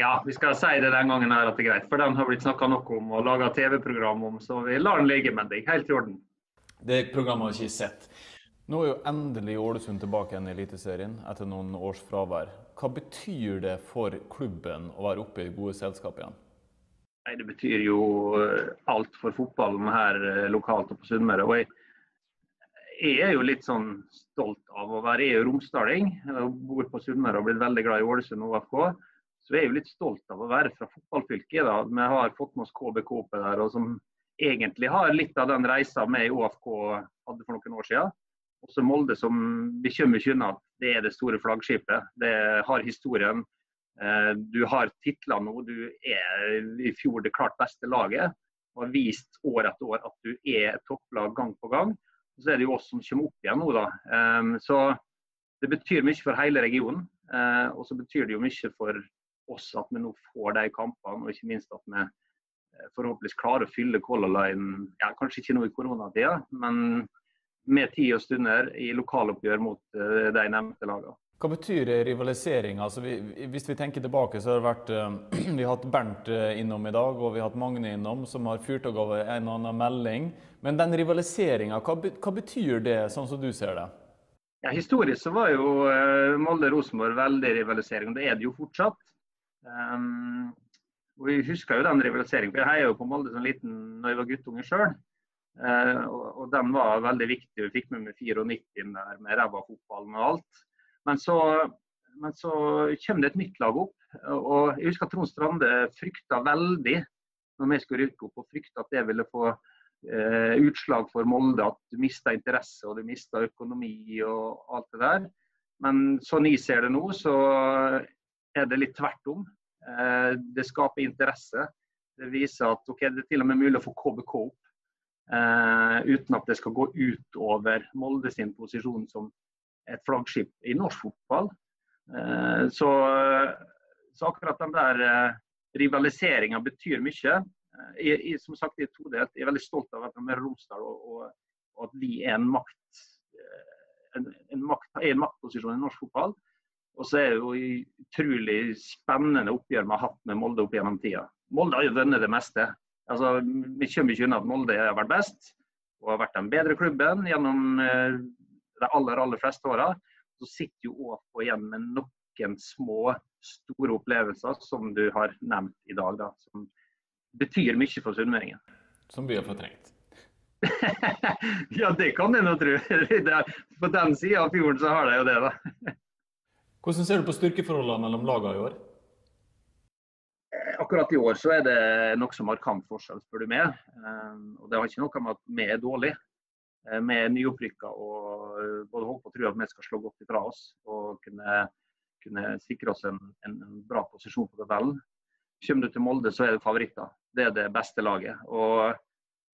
Ja, vi skal si det den gangen her at det er greit. For den har blitt snakket noe om og laget T V-program om, så vi lar den ligge, men det er helt i orden. Det programmet har jeg ikke sett. Nå er jo endelig Ålesund tilbake igjen i Eliteserien etter noen års fravær. Hva betyr det for klubben å være oppe i gode selskap igjen? Nei, det betyr jo alt for fotballen her lokalt og på Sunnmøre. Og jeg, jeg er jo litt sånn stolt av å være i romsdaling. Jeg bor på Sunnmøre og har blitt veldig glad i Ålesund og A F K. Så jeg er jo litt stolt av å være fra fotballfylket da. Vi har fått med oss K B K der, og som egentlig har litt av den reisen med A F K hadde for noen år siden. Også Molde som vi kommer ikke unna, det er det store flaggskipet. Det har historien. Du har titler nå, du er i fjor det klart beste laget. Du har vist år etter år at du er topplag gang på gang. Og så er det jo oss som kommer opp igjen nå da. Så det betyr mye for hele regionen. Og så betyr det jo mye for oss at vi nå får de kampene, og ikke minst at vi forhåpentligvis klarer å fylle Color Line. Ja, kanskje ikke nå i koronatida, men med tid og stunder i lokaloppgjør mot de nevnte lagene. Hva betyr rivalisering? Altså, vi, hvis vi tenker tilbake, så har det vært uh, vi har hatt Bernt innom i dag, og vi har hatt Magne innom, som har fyrt og gavet en og annen melding. Men den rivaliseringen, hva, hva betyr det, sånn som du ser det? Ja, historisk så var jo uh, Molde-Rosenborg veldig rivalisering, og det er det jo fortsatt. Um, og vi husker jo den rivaliseringen, for jeg er jo på Molde som liten når jeg var guttunge selv. Uh, og, og den var veldig viktig. Vi fikk med med nittifire der, med ræva-fotballen og alt. Men så, men så kom det et nytt lag opp, og jeg husker at Trond Strande frykta veldig når vi skulle rykke opp, og frykta at det ville få uh, utslag for Molde, at du mistet interesse og du mistet økonomi og alt det der. Men sånn jeg ser det nå, så er det litt tvert om. Uh, det skaper interesse. Det viser at okay, det er til og med mulig å få K B K opp. Uh, uten at det skal gå ut over Molde sin posisjon som et flaggskip i norsk fotball. Uh, så, så akkurat den der uh, rivaliseringen betyr mye. jeg, jeg, som sagt, jeg er todelt. Jeg er veldig stolt av at Møre og Romsdal og, og, og at vi er en makt, en, en makt, en maktposisjon i norsk fotball. Og så er det jo utrolig spennende oppgjør vi har hatt med Molde opp gjennom tida. Molde har jo vunnet det meste. Altså, vi kommer ikke unna at Molde har vært best, og har vært den bedre klubben gjennom eh, de aller, aller fleste åra. Så sitter jo Åpå igjen med noen små, store opplevelser som du har nevnt i dag, da, som betyr mye for sunnmøringen. Som vi har fortrengt. Ja, det kan jeg nå tro. På den siden av fjorden så har det jo det, da. Hvordan ser du på styrkeforholdene mellom lagene i år? Akkurat i år så er det nokså markant forskjell, spør du meg. Og det har ikke noe med at vi er dårlige. Vi er nyopprykka og både håper og tror at vi skal slå godt ifra oss og kunne, kunne sikre oss en, en bra posisjon på tabellen. Kommer du til Molde, så er det favoritter. Det er det beste laget. Og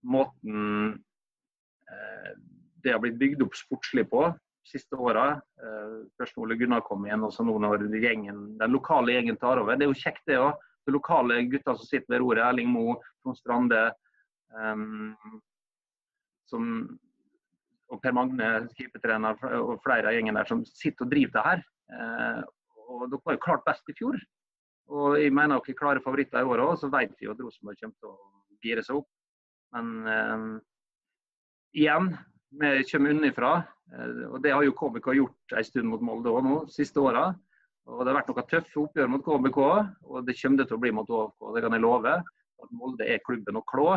måten det har blitt bygd opp sportslig på siste året, først Ole Gunnar kom igjen, og så nå når gjengen, den lokale gjengen tar over. Det er jo kjekt det også. De lokale gutta som sitter ved roret, Erling Moe, Tom Strande um, som, og Per Magne, skipetrener, og flere av gjengen der som sitter og driver det her. Uh, og dere var jo klart best i fjor. Og jeg mener dere klare favoritter i året også, så vet vi jo at Rosenborg kommer til å gire seg opp. Men um, igjen, vi kommer unnifra. Og det har jo K B K gjort en stund mot Molde også nå, siste året. Og det har vært noen tøffe oppgjør mot K B K, og det kommer det til å bli mot Å F K, det kan jeg love. At Molde er klubben å klå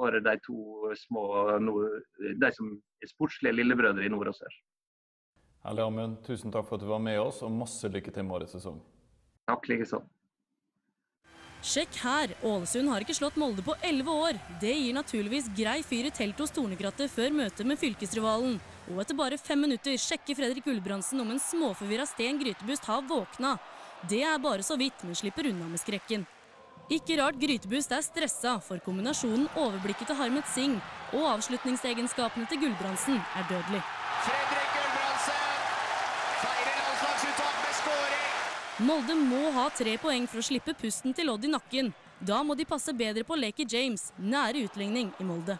for de to små, de som er sportslige lillebrødre i nord og sør. Herlig, Amund. Tusen takk for at du var med oss, og masse lykke til med årets sesong. Takk, likeså. Sjekk her, Ålesund har ikke slått Molde på elleve år. Det gir naturligvis grei fyr i telt hos Tornekrattet før møtet med fylkesrivalen. Og etter bare fem minutter sjekker Fredrik Gulbrandsen om en småforvirret Sten Grytebust har våkna. Det er bare så vidt, men slipper unna med skrekken. Ikke rart Grytebust er stressa, for kombinasjonen overblikket til Harmet Singh og avslutningsegenskapene til Gulbrandsen er dødelig. Fredrik Gulbrandsen feirer landslagsuttak med skåring! Molde må ha tre poeng for å slippe pusten til Odd i nakken. Da må de passe bedre på Lecky James, nære utligning i Molde.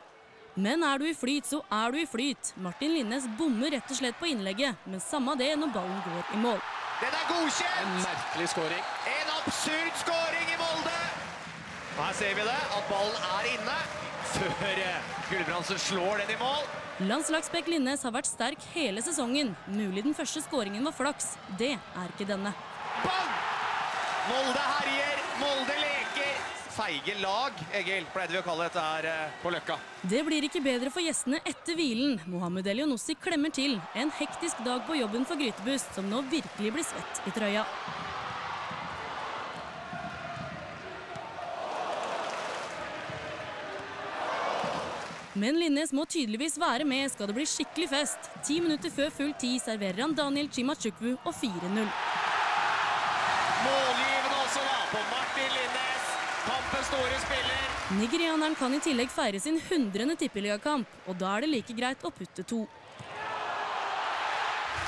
Men er du i flyt, så er du i flyt. Martin Linnes bommer rett og slett på innlegget, men samme det når ballen går i mål. Den er godkjent! En merkelig skåring. En absurd skåring i Molde! Her ser vi det, at ballen er inne, før Gulbrandsen slår den i mål. Landslagsbekk Linnes har vært sterk hele sesongen. Mulig den første skåringen var flaks. Det er ikke denne. Bang! Molde herjer, Molde leker. Feige lag, Egil, pleide vi å kalle dette her på Løkka. Det blir ikke bedre for gjestene etter hvilen. Mohamed Elionossi klemmer til. En hektisk dag på jobben for Grytebust, som nå virkelig blir svett i trøya. Men Linnes må tydeligvis være med, skal det bli skikkelig fest. Ti minutter før full tid serverer han Daniel Chimachukwu og fire null. Målgivende også da på Martin Linnes, kampens store spiller. Nigerianeren kan i tillegg feire sin hundrende tippeligakamp, og da er det like greit å putte to.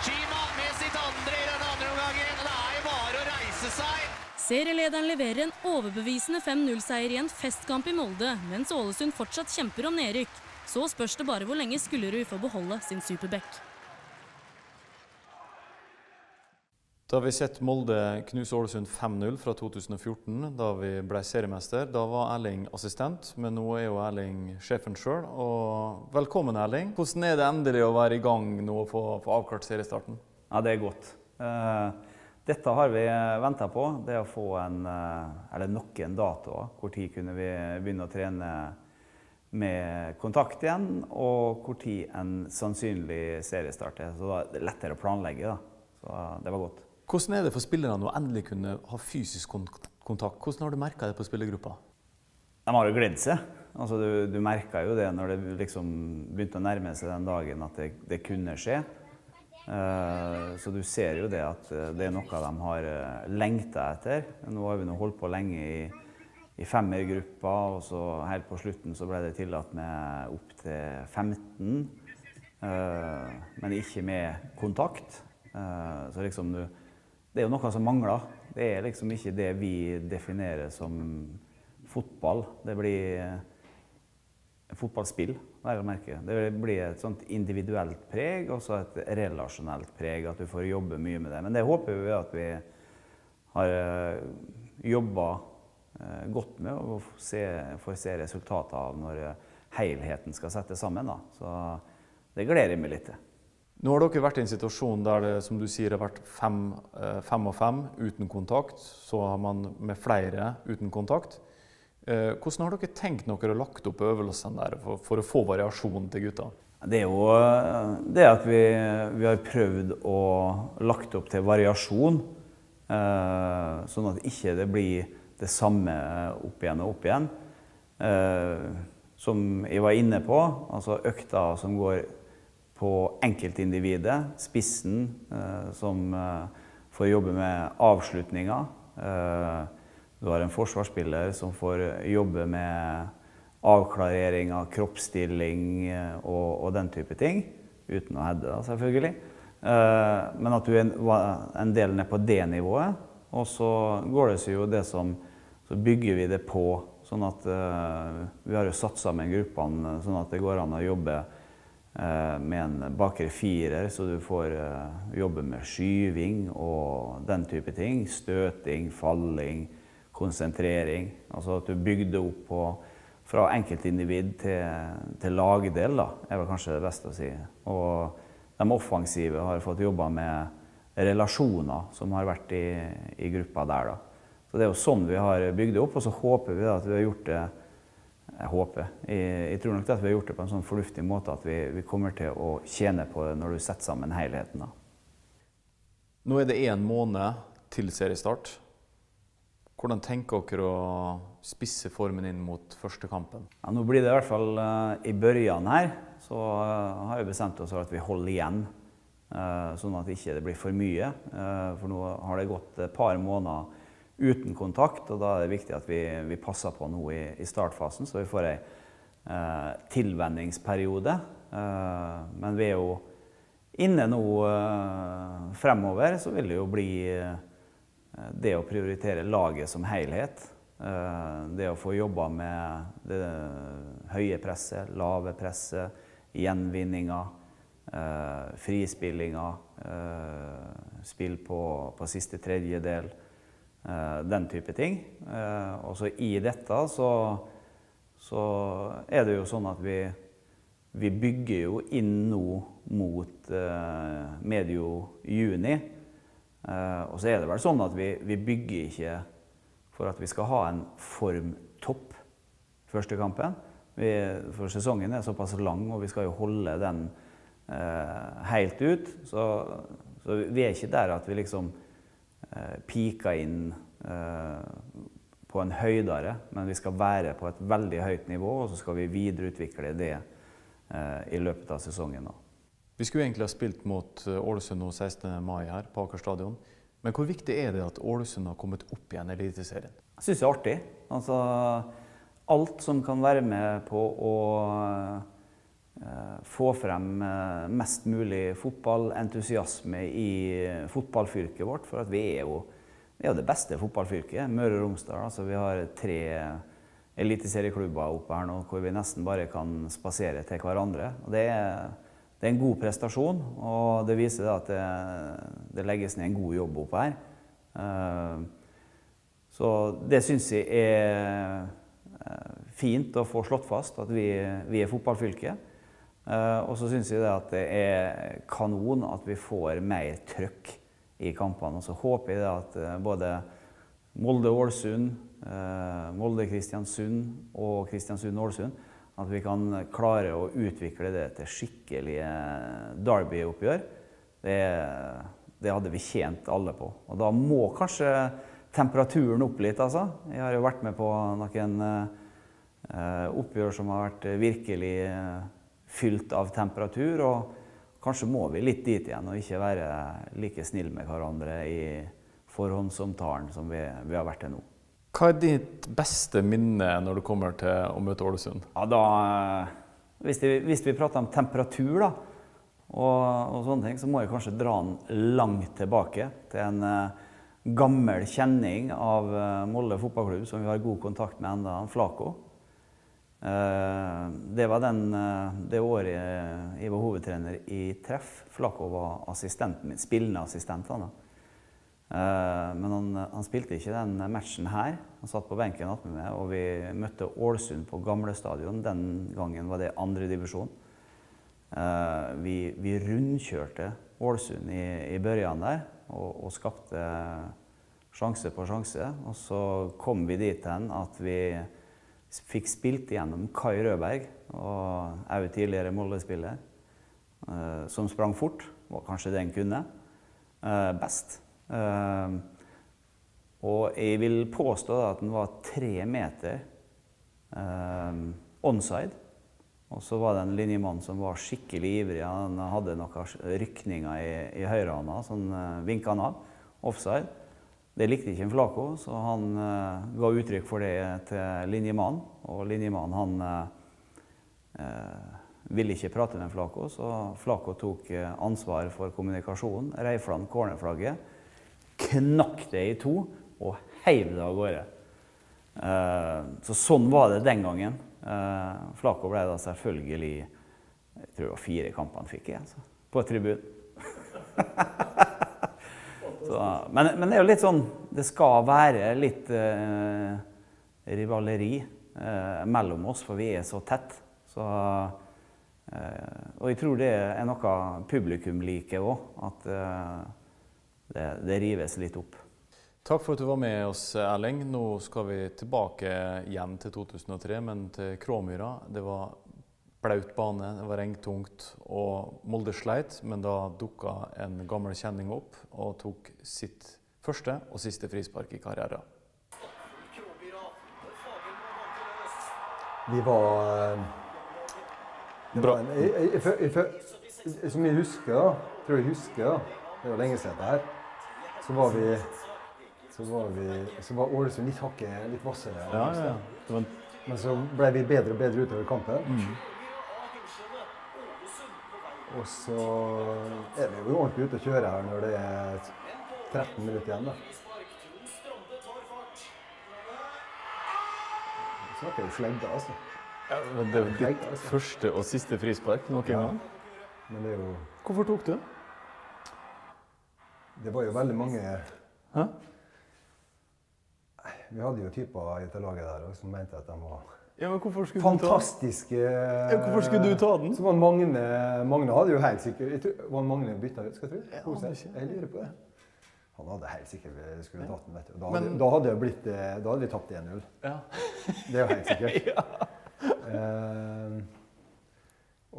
Chima med sitt andre i denne andre omgangen, det er jo bare å reise seg. Serielederen leverer en overbevisende fem null seier i en festkamp i Molde, mens Ålesund fortsatt kjemper om nedrykk. Så spørs det bare hvor lenge Skullerud får beholde sin superback. Da har vi sett Molde knuse Ålesund fem null fra to tusen og fjorten, da vi ble seriemester. Da var Erling assistent, men nå er jo Erling sjefen selv. Og velkommen, Erling. Hvordan er det endelig å være i gang nå og få, få avklart seriestarten? Ja, det er godt. Uh, dette har vi ventet på, det å få en, uh, eller noen dato, hvor tid kunne vi begynne å trene med kontakt igjen, og hvor tid en sannsynlig seriestart er. Så da er det lettere å planlegge, da. Så det var godt. Hvordan er det for spillerne å endelig kunne ha fysisk kontakt? Hvordan har du merket det på spillergruppa? De har jo gledet seg. Altså, du, du merket jo det når det liksom begynte å nærme seg den dagen at det, det kunne skje. Uh, så du ser jo det at det er noe de har lengtet etter. Nå har vi nå holdt på lenge i, i femmergruppa, og så helt på slutten så ble det tillatt med opp til femten. Uh, men ikke med kontakt. Uh, så liksom du... Det er jo noe som mangler. Det er liksom ikke det vi definerer som fotball. Det blir fotballspill, vel å merke. Det blir et sånt individuelt preg, og så et relasjonelt preg, at du får jobbe mye med det. Men det håper vi at vi har jobbet godt med, og får se resultatet av når helheten skal settes sammen. Så det gleder jeg meg litt til. Nå har dere vært i en situasjon der det, som du sier, har vært fem, fem og fem uten kontakt. Så har man med flere uten kontakt. Hvordan har dere tenkt dere og lagt opp øvelsene der for, for å få variasjon til gutta? Det er jo det at vi, vi har prøvd å lagt opp til variasjon, sånn at ikke det blir det samme opp igjen og opp igjen. Som jeg var inne på, altså økta som går på enkeltindividet, spissen, eh, som eh, får jobbe med avslutninger. Eh, du har en forsvarsspiller som får jobbe med avklarering av kroppsstilling og, og den type ting, uten å hedde da, selvfølgelig. Eh, men at du er en, en del ned på det nivået, og så går det seg jo det som, så bygger vi det på, sånn at eh, vi har jo satt sammen gruppene, sånn at det går an å jobbe med en bakre firer, så du får jobbe med skyving og den type ting. Støting, falling, konsentrering. Altså at du bygde opp på, fra enkeltindivid til, til lagdel, da, er vel kanskje det beste å si. Og de offensive har fått jobba med relasjoner som har vært i, i gruppa der, da. Så det er jo sånn vi har bygd det opp, og så håper vi da at vi har gjort det. Jeg håper. Jeg, jeg tror nok at vi har gjort det på en sånn fornuftig måte at vi, vi kommer til å tjene på det når du setter sammen helheten. Da. Nå er det en måned til seriestart. Hvordan tenker dere å spisse formen inn mot første kampen? Ja, nå blir det i hvert fall uh, i børjan her, så uh, har vi bestemt oss for at vi holder igjen. Uh, sånn at det ikke blir for mye. Uh, for nå har det gått et par måneder uten kontakt, og da er det viktig at vi, vi passer på noe i, i startfasen, så vi får en eh, tilvenningsperiode. Eh, men vi er jo inne nå eh, fremover, så vil det jo bli eh, det å prioritere laget som helhet. Eh, det å få jobba med det høye presset, lave presset, gjenvinninga, eh, frispillinga, eh, spill på, på siste tredjedel. Den type ting. Og så i dette så, så er det jo sånn at vi, vi bygger jo inn nå mot eh, medio juni. Eh, og så er det vel sånn at vi, vi bygger ikke for at vi skal ha en formtopp første kampen. Vi, for sesongen er såpass lang, og vi skal jo holde den eh, helt ut. Så, så vi er ikke der at vi liksom pika inn eh, på en høydere, men vi skal være på et veldig høyt nivå, og så skal vi videreutvikle det eh, i løpet av sesongen. Da. Vi skulle egentlig ha spilt mot Ålesund nå sekstende mai her på Aker stadion, men hvor viktig er det at Ålesund har kommet opp igjen i Eliteserien? Jeg synes det er artig. Altså, alt som kan være med på å eh, få frem eh, mest mulig fotballentusiasme i fotballfylket vårt, for at vi er jo, vi er jo det beste fotballfylket, Møre og Romsdal. Altså, vi har tre eliteserieklubber oppe her nå, hvor vi nesten bare kan spasere til hverandre. Og det, er, det er en god prestasjon, og det viser at det, det legges ned en god jobb oppe her. Så det synes jeg er fint å få slått fast, at vi, vi er fotballfylket. Uh, og så synes jeg det at det er kanon at vi får mer trøkk i kampene. Og så håper jeg at både Molde-Ålesund, uh, Molde-Kristiansund og Kristiansund-Ålesund, at vi kan klare å utvikle det til skikkelige derby-oppgjør. Det, det hadde vi tjent alle på. Og da må kanskje temperaturen opp litt, altså. Jeg har jo vært med på noen uh, oppgjør som har vært virkelig uh, fylt av temperatur, og kanskje må vi litt dit igjen og ikke være like snille med hverandre i forhåndsomtalen som vi, vi har vært til nå. Hva er ditt beste minne når du kommer til å møte Ålesund? Ja, da, hvis, det, hvis vi prater om temperatur da, og, og sånne ting, så må jeg kanskje dra den langt tilbake til en, gammel kjenning av Molde fotballklubb som vi har god kontakt med enda, Flako. Det var den, det året jeg var hovedtrener i treff. Flako var assistenten min, spillende assistent. Han, men han, han spilte ikke den matchen her. Han satt på benken attmed meg, og vi møtte Ålesund på gamle stadion. Den gangen var det andre divisjon. Vi, vi rundkjørte Ålesund i, i børjan der, og, og skapte sjanse på sjanse. Og så kom vi dit hen at vi fikk spilt igjennom Kai Rødberg, og er jo tidligere Molde-spiller, som sprang fort, var kanskje det han kunne best. Og jeg vil påstå at den var tre meter onside, og så var det en linjemann som var skikkelig ivrig, han hadde noen rykninger i, i høyrehånda, sånn vinket han av, offside. Det likte ikke en Flako, så han uh, ga uttrykk for det til linjemannen. Og linjemannen han, uh, uh, ville ikke prate med en Flako, så Flako tok uh, ansvar for kommunikasjonen, reiv fram cornerflagget, knakk det i to og heiv det av gårde. Uh, så sånn var det den gangen. Uh, Flako ble da selvfølgelig, jeg tror det var fire kamper han fikk, jeg, altså, på tribunen. Så, men, men det er jo litt sånn, det skal være litt eh, rivaleri eh, mellom oss, for vi er så tett. Så, eh, og jeg tror det er noe publikum liker også, at eh, det, det rives litt opp. Takk for at du var med oss, Erling. Nå skal vi tilbake igjen til to tusen og tre, men til Kråmyra. Det var blaut bane, det var regntungt, og Molde sleit, men da dukket en gammel kjenning opp og tok sitt første og siste frispark i karrieren. Vi var... Bra. Som jeg husker da, tror jeg husker da, det var lenge siden her, så var vi... Så var vi... Så var Ålesund litt hakket, litt vassere. Ja, ja, ja. Men så ble vi bedre og bedre utover kampen. Og så er vi jo ordentlig ute å kjøre her når det er tretten minutter igjen, da. Vi snakker jo slegda, altså. Ja, men det er jo ditt første og siste frispark noen gang. Men det er jo... Hvorfor tok du? Det var jo veldig mange... Hæ? Vi hadde jo typer i laget der også, som mente at de var... Ja, men hvorfor skulle fantastiske... Ja, hvorfor skulle du ta den? Så var Magne... Magne hadde jo helt sikkert... Var Magne bytta ut, skal jeg tro? Ja, jeg lurer på det. Han hadde helt sikkert skulle tatt den, vet du. Da hadde, men... da hadde, blitt, da hadde vi tapt én null. Ja. Det er jo helt sikkert. Ja. Uh,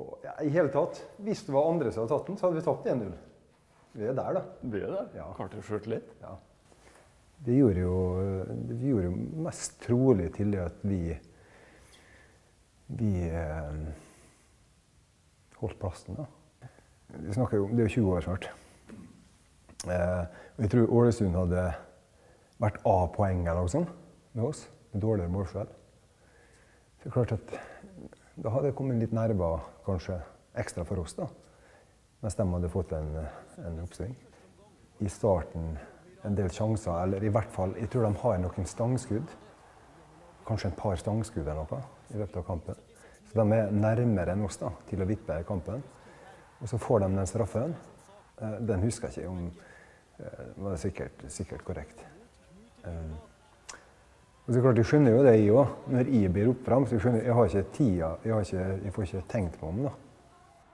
og, ja, i hele tatt, hvis det var andre som hadde tatt den, så hadde vi tapt én null. Vi er der, da. Vi er der? Ja. Kanskje skjørt litt? Ja. Det gjorde jo... Det gjorde jo mest trolig til det at vi... Vi eh, holdt plassen, da. Vi snakker jo om det er tjue år snart. Eh, jeg tror Ålesund hadde vært A-poeng eller noe sånt med oss. Med dårligere målforskjell. Så det er klart at da hadde det kommet litt nerver, kanskje ekstra for oss, da. Mens de hadde fått en, en oppsving. I starten en del sjanser, eller i hvert fall, jeg tror de har noen stangskudd. Kanskje et par stangskudd eller noe i løpet av kampen. Så de er nærmere enn oss da, til å vippe kampen. Og så får de den straffen. Den husker jeg ikke om... Det var sikkert, sikkert korrekt. Og så klart, jeg skjønner jo det jeg også. Når jeg blir opp frem, så jeg skjønner jeg har ikke tida. Jeg, har ikke, jeg får ikke tenkt meg om da.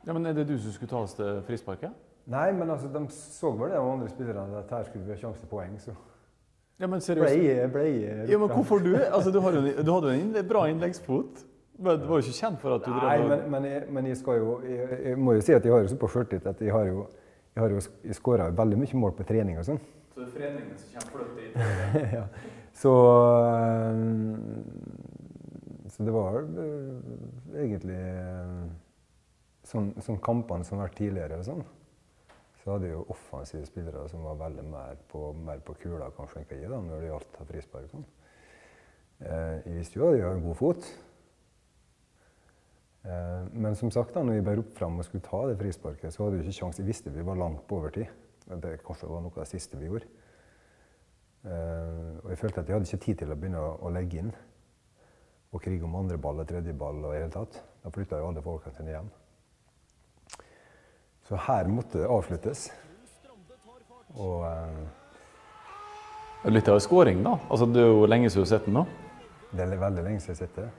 Ja, men er det du som skulle ta oss til frisparket? Nei, men altså, de så vel det om andre spillerne at her skulle vi ha sjanse til poeng, så... Ja, men seriøst. Bleie, bleie. Ja, men hvorfor du? Altså, du hadde jo en bra innleggsfot. Men du var jo ikke kjent for at du drev... Nei, men, men, jeg, men jeg skal jo... Jeg, jeg må jo si at jeg har jo så på skjørt litt at jeg har jo... Jeg har jo jeg skåret veldig mye mål på trening og sånn. Så det er treningen som kommer fløtt i det? Ja. Så... Så det var egentlig... Sånn, sånn kampene som har vært tidligere og sånn. Så hadde jo offensive spillere som var veldig mer på, mer på kula, kanskje ikke jeg da, når det gjaldt av frispark. Jeg visste jo at jeg hadde en god fot. Men som sagt da, når vi bare opp frem og skulle ta det frisparket, så hadde vi ikke sjans. Jeg visste vi var langt på overtid. Det kanskje var noe av det siste vi gjorde. Og jeg følte at jeg hadde ikke tid til å begynne å legge inn og krige om andre ball og tredje ball og i hele tatt. Da flytta jo alle folkene sine hjem. Så her måtte det avsluttes. Og eh, litt av skåring, da. Altså, det er jo lenge siden du har sett den nå. Det er veldig lenge siden jeg har sett det.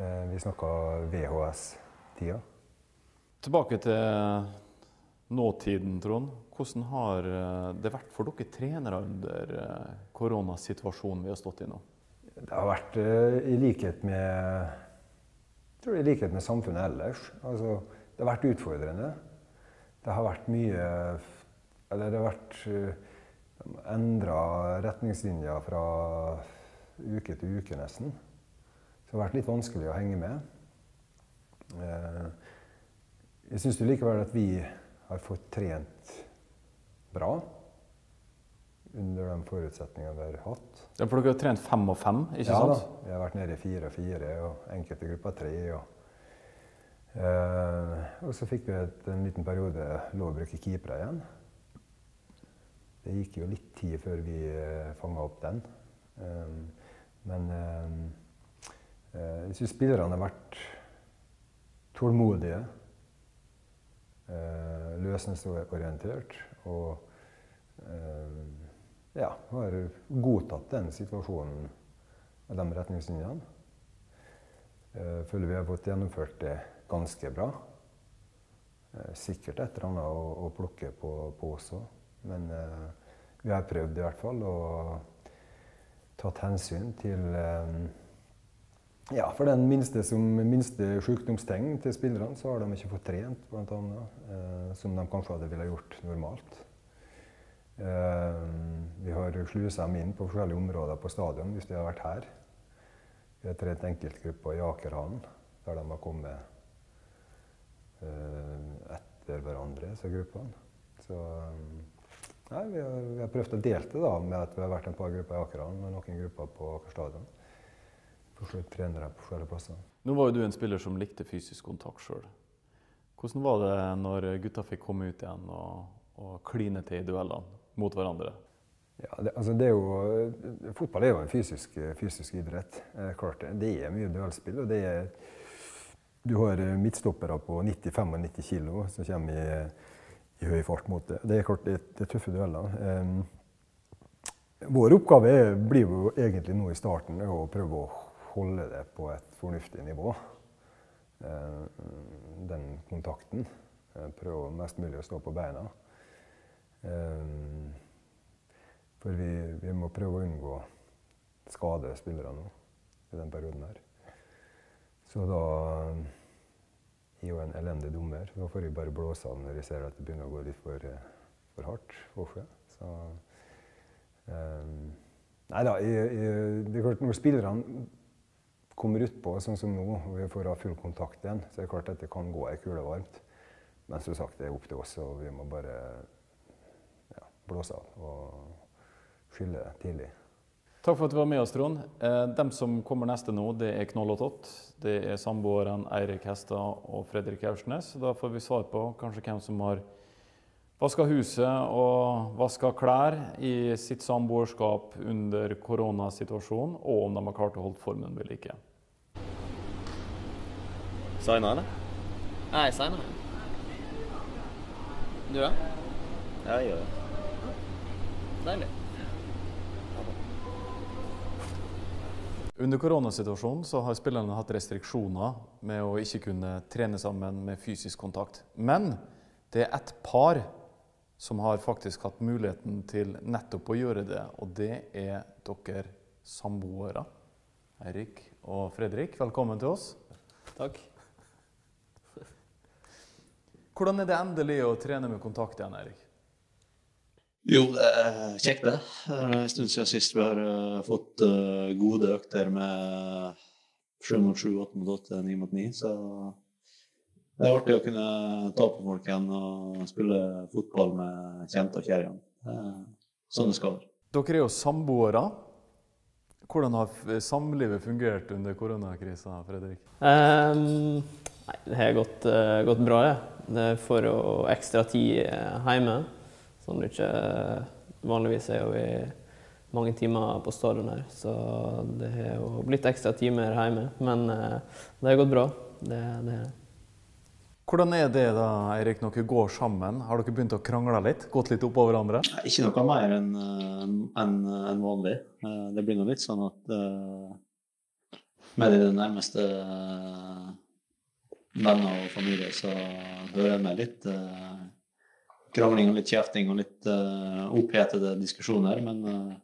Eh, vi snakka V H S-tida. Tilbake til nåtiden, Trond. Hvordan har det vært for dere trenere under koronasituasjonen vi har stått i nå? Det har vært i likhet med, jeg tror det er i likhet med samfunnet ellers. Altså, det har vært utfordrende. Det har vært mye, eller det har vært endret retningslinjer fra uke til uke nesten. Så det har vært litt vanskelig å henge med. Jeg synes likevel at vi har fått trent bra under de forutsetningene vi har hatt. Ja, for dere har trent fem og fem, ikke sant? Ja da, vi har vært nede i fire og fire, og enkelte grupper tre. Og, eh, og så fikk vi et, en liten periode lov å bruke keepere igjen. Det gikk jo litt tid før vi eh, fanget opp den. Um, men eh, jeg synes spillerne har vært tålmodige, eh, løsningsorientert, og eh, ja, har godtatt den situasjonen og de retningslinjene. Jeg føler vi har fått gjennomført det ganske bra. Sikkert et eller annet å, å plukke på, på også, men uh, vi har prøvd i hvert fall og tatt hensyn til um, ja, for den minste, som, minste sykdomstegn til spillerne, så har de ikke fått trent, blant annet, uh, som de kanskje hadde ville gjort normalt. Vi har sluset dem inn på forskjellige områder på stadion hvis de har vært her. Vi har trent enkeltgrupper i Akerhallen, der de har kommet etter hverandre, så gruppene. Så, nei, vi, har, vi har prøvd å delte da, med at vi har vært en par grupper i Akerhallen og noen grupper på Akerstadion. For slutt trener jeg på forskjellige plasser. Nå var jo du en spiller som likte fysisk kontakt selv. Hvordan var det når gutta fikk komme ut igjen og, og kline til i duellene mot hverandre? Ja, det, altså det er jo, fotball er jo en fysisk, fysisk idrett. Eh, klart det. Det er mye duellspill, og det er, du har midtstoppere på nitti til femognitti kilo som kommer i, i høy fart mot det. Det er klart det, det er tøffe dueller. Eh, vår oppgave er, blir jo egentlig nå i starten å prøve å holde det på et fornuftig nivå. Eh, den kontakten. Prøve mest mulig å stå på beina. Um, for vi, vi må prøve å unngå skade spillere nå, i den perioden her. Så da er jo en elendig dommer. Da får vi bare blåse av når vi ser at det begynner å gå litt for, for hardt overfor. Så, um, nei da, jeg, jeg, det er klart når spillerne kommer ut på, sånn som nå, og vi får ha full kontakt igjen, så er det klart at det kan gå ei kule varmt. Men som sagt, det er opp til oss, og vi må bare blåse av og skylle tidlig. Takk for at du var med oss, Trond. De som kommer neste nå, det er Knoll og Tott. Det er samboeren Eirik Hestad og Fredrik Aursnes. Da får vi svar på kanskje hvem som har vasket huset og vasket klær i sitt samboerskap under koronasituasjonen, og om de har klart å holde formen eller ikke. Seinere? Nei, seinere. Du da? Ja, jeg gjør det. Deilig. Under koronasituasjonen så har spillerne hatt restriksjoner med å ikke kunne trene sammen med fysisk kontakt. Men det er et par som har faktisk hatt muligheten til nettopp å gjøre det, og det er dere samboere, Eirik og Fredrik. Velkommen til oss. Takk. Hvordan er det endelig å trene med kontakt igjen, Eirik? Jo, det er kjekt det. En stund siden sist vi har fått gode økter med sju mot sju, åtte mot åtte, ni mot ni, så det er artig å kunne ta på folk igjen og spille fotball med kjente og kjære igjen. Sånn det skal være. Dere er jo samboere. Hvordan har samlivet fungert under koronakrisen, Fredrik? Um, nei, det har gått, gått bra, det. Det får jo ekstra tid hjemme. Sånn at du ikke vanligvis er jo i mange timer på stadion her, så det har jo blitt ekstra timer hjemme, men det har gått bra, det, det er det. Hvordan er det da, Eirik, når dere går sammen? Har dere begynt å krangle litt? Gått litt opp over hverandre? Ikke noe mer enn en, en vanlig. Det blir noe litt sånn at med de nærmeste venner og familie så hører jeg med litt krangling og litt kjefting og litt opphetede diskusjoner, men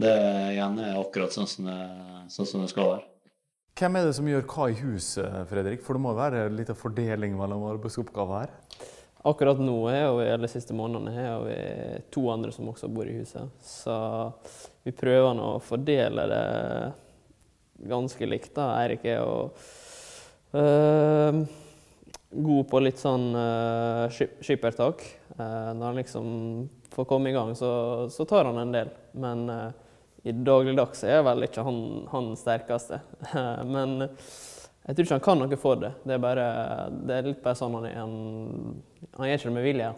det gjerne er akkurat sånn som det, sånn som det skal være. Hvem er det som gjør hva i huset, Fredrik? For det må være litt av fordeling mellom arbeidsoppgaver her. Akkurat nå, og i de siste månedene, har vi to andre som også bor i huset. Så vi prøver nå å fordele det ganske likt, da. Eirik er jo øh, god på litt sånn øh, skippertak. Når han liksom får komme i gang, så, så tar han en del. Men, øh, i dagligdags er vel ikke han, han sterkeste, men jeg tror ikke han kan noe for det. Det er, bare, det er litt bare sånn han er. Han, han er ikke med vilje.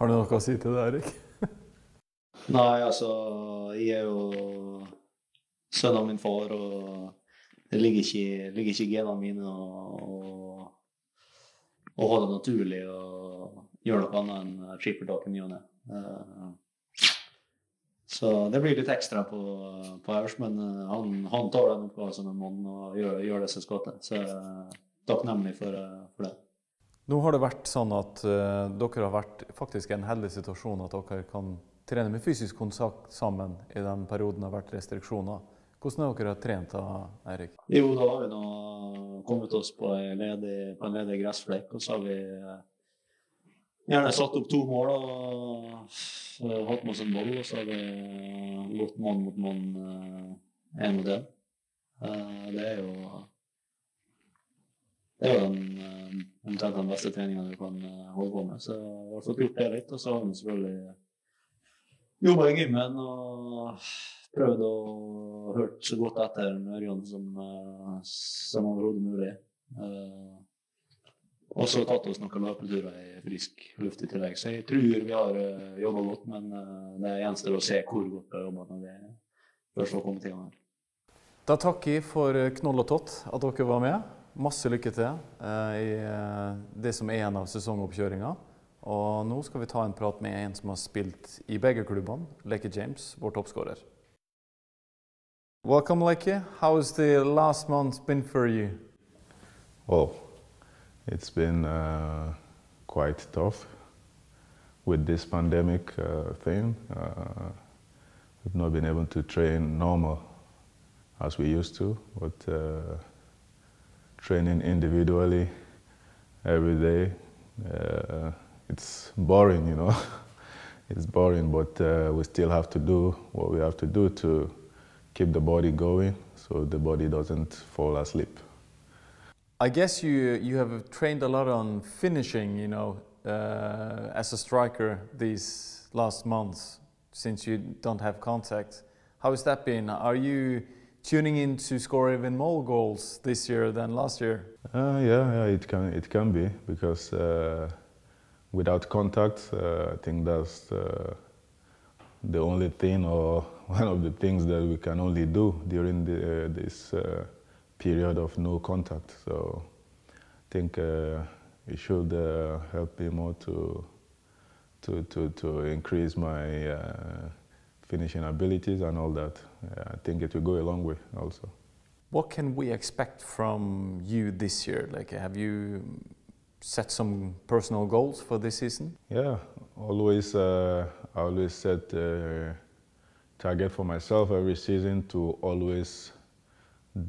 Har du noe å si til det, Eirik? Nei, altså, jeg er jo sønn av min far, og det ligger ikke, ligger ikke i genene mine å ha det naturlig og gjøre noe annet enn skippertaket mye og ned. Så det blir litt ekstra på, på Eirik, men han, han tar den oppgaven som en mann og gjør, gjør det som skal til. Så takknemlig for, for det. Nå har det vært sånn at uh, dere har vært faktisk i en heldig situasjon at dere kan trene med fysisk kontakt sammen i den perioden det har vært restriksjoner. Hvordan har dere trent da, Eirik? Jo, da har vi nå kommet oss på en ledig, på en ledig gressflekk, og så har vi uh, gjerne satt opp to mål og hatt med oss en ball, og så har vi gått mann mot mann en mot en. Det er jo det er jo den, omtrent den beste treningen du kan holde på med. Så jeg har fått gjort det litt, og så har vi selvfølgelig jobbet i gymmen og prøvd å hørt så godt etter med Ørjan som, som overhodet mulig. Og så tatt oss noen løpeturer i frisk luft i tillegg. Så jeg tror vi har uh, jobbet godt, men uh, det gjenstår å se hvor godt vi har jobbet når vi først har kommet i gang her. Da takker jeg for Knoll og Tott at dere var med. Masse lykke til uh, i uh, det som er en av sesongoppkjøringa. Og nå skal vi ta en prat med en som har spilt i begge klubbene, Leke James, vår toppskårer. Welcome, Leke. How has the last month been for you? Oh. It's been uh, quite tough with this pandemic uh, thing. Uh, we've not been able to train normal as we used to, but uh, training individually every day, uh, it's boring, you know. It's boring, but uh, we still have to do what we have to do to keep the body going so the body doesn't fall asleep. I guess you you have trained a lot on finishing, you know, uh, as a striker these last months since you don't have contact. How has that been? Are you tuning in to score even more goals this year than last year? Uh, yeah, yeah, it can it can be because uh, without contact, uh, I think that's uh, the only thing or one of the things that we can only do during the, uh, this. Uh, period of no contact, so I think uh, it should uh, help me more to to to, to increase my uh, finishing abilities and all that. Yeah, I think it will go a long way also. What can we expect from you this year? Like, have you set some personal goals for this season? Yeah, always uh, I always set a target for myself every season to always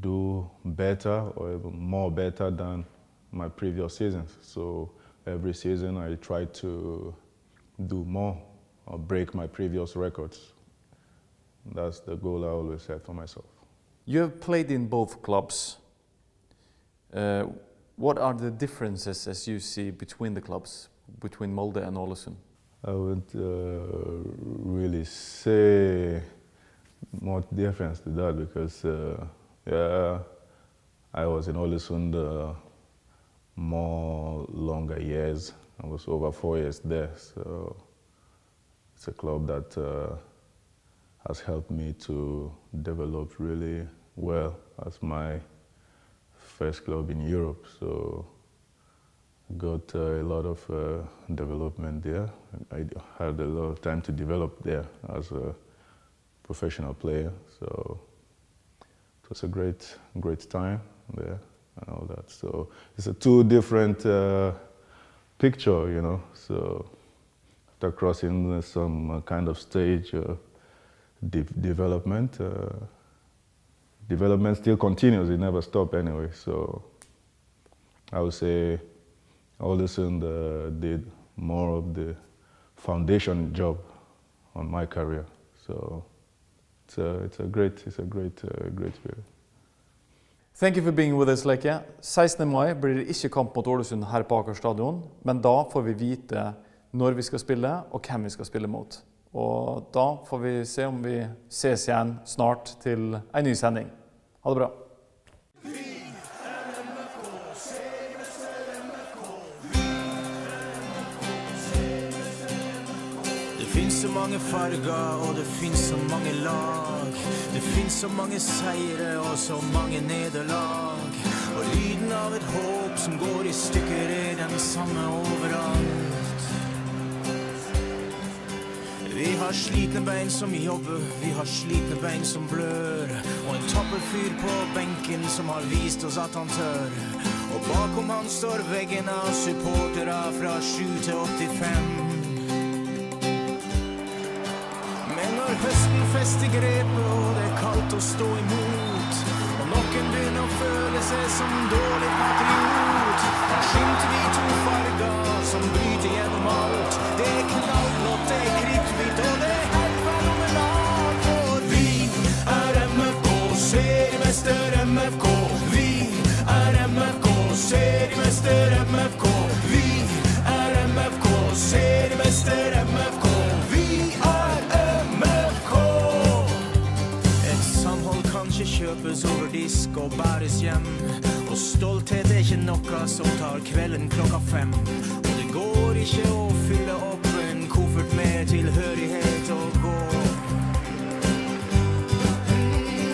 do better or even more better than my previous seasons. So every season I try to do more or break my previous records. That's the goal I always set for myself. You have played in both clubs. Uh, what are the differences as you see between the clubs, between Molde and Ålesund? I would uh, really say more difference to that because uh, yeah, I was in Ålesund uh, more longer years. I was over four years there, so It's a club that uh, has helped me to develop really well as my first club in Europe. So got uh, a lot of uh, development there. I had a lot of time to develop there as a professional player. So it was a great, great time there and all that. So it's a two different uh, picture, you know. So after crossing some kind of stage, uh, de development, uh, development still continues. It never stops anyway. So I would say Olesen uh, did more of the foundation job on my career. So it's a, it's a great, it's a great, uh, great period. Thank you for being with us, Leke. sekstende mai blir det ikke kamp mot Ålesund her på Aker stadion, men da får vi vite når vi skal spille og hvem vi skal spille mot. Og da får vi se om vi ses igjen snart til en ny sending. Ha det bra. Det finnes så mange farger, og det finnes så mange lag. Det finnes så mange seire, og så mange nederlag. Og lyden av et håp som går i stykker er den samme overalt. Vi har slitne bein som jobber, vi har slitne bein som blør. Og en tapper fyr på benken som har vist oss at han tør. Og bakom han står veggen av supportere fra sju til åttifem. Høsten fester grepet, og det er kaldt å stå imot. Og noen begynner å føle seg som dårlig patriot. Da skimter vi to farger som bryter gjennom alt. Det er knallblått, det er kritthvitt, og det er helt fenomenalt. For vi er M F K, seriemester M F K. Vi er M F K, seriemester M F K. Vi er M F K, seriemester M F K. Kjøpes over disk og bæres hjem. Og stolthet er ikke noe som tar kvelden klokka fem. Og det går ikke å fylle opp en koffert med tilhørighet og gå.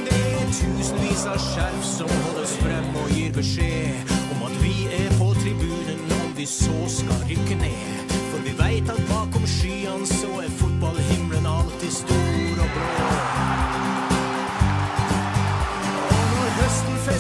Det er tusenvis av skjerf som holdes frem og gir beskjed om at vi er på tribunen om vi så skal rykke ned. For vi vet at bakom skyene så er fotballhimmelen alltid stor og blå.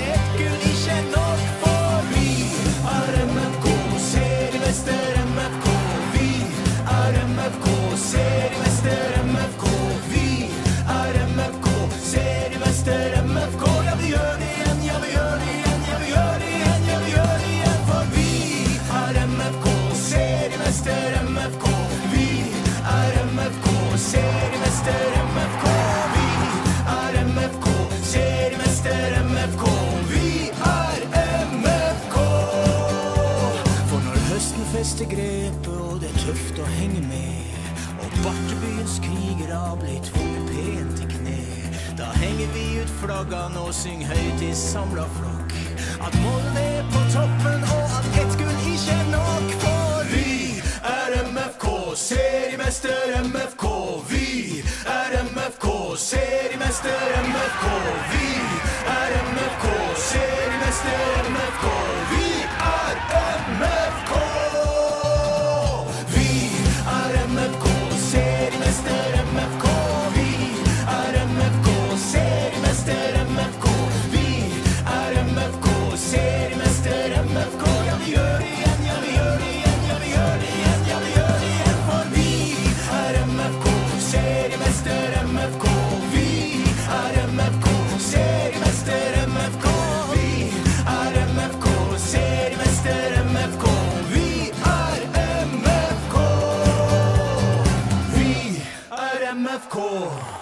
et gull ikke er nok. For vi er M F K, seriemester M F K. Vi er M F K, seriemester M F K. Vi er M F K, seriemester M F K. Ja, vi gjør det igjen, ja, vi gjør det igjen. Seriemester M F K, vi er M F K. Seriemester M F K, vi er M F K. For når høsten fester grepet, og det er tøft å henge med, og bartebyens krigere blir tvunget pent i kne, da henger vi ut flaggene og synger høyt i samlet flokk at Molde er på toppen, og at ett gull ikke er nok. For vi er M F K, seriemester M F K. Seriemester M F K, vi er M F K. Seriemester M F K, vi er M F K. Vi er M F K, seriemester M F K. Vi er M F K, seriemester M F K. Vi er M F K, seriemester M F K. Ja, vi gjør det igjen, ja, vi gjør det igjen, ja, vi gjør det igjen, ja, vi gjør det igjen. For vi er M F K, seriemester M F K. Cool.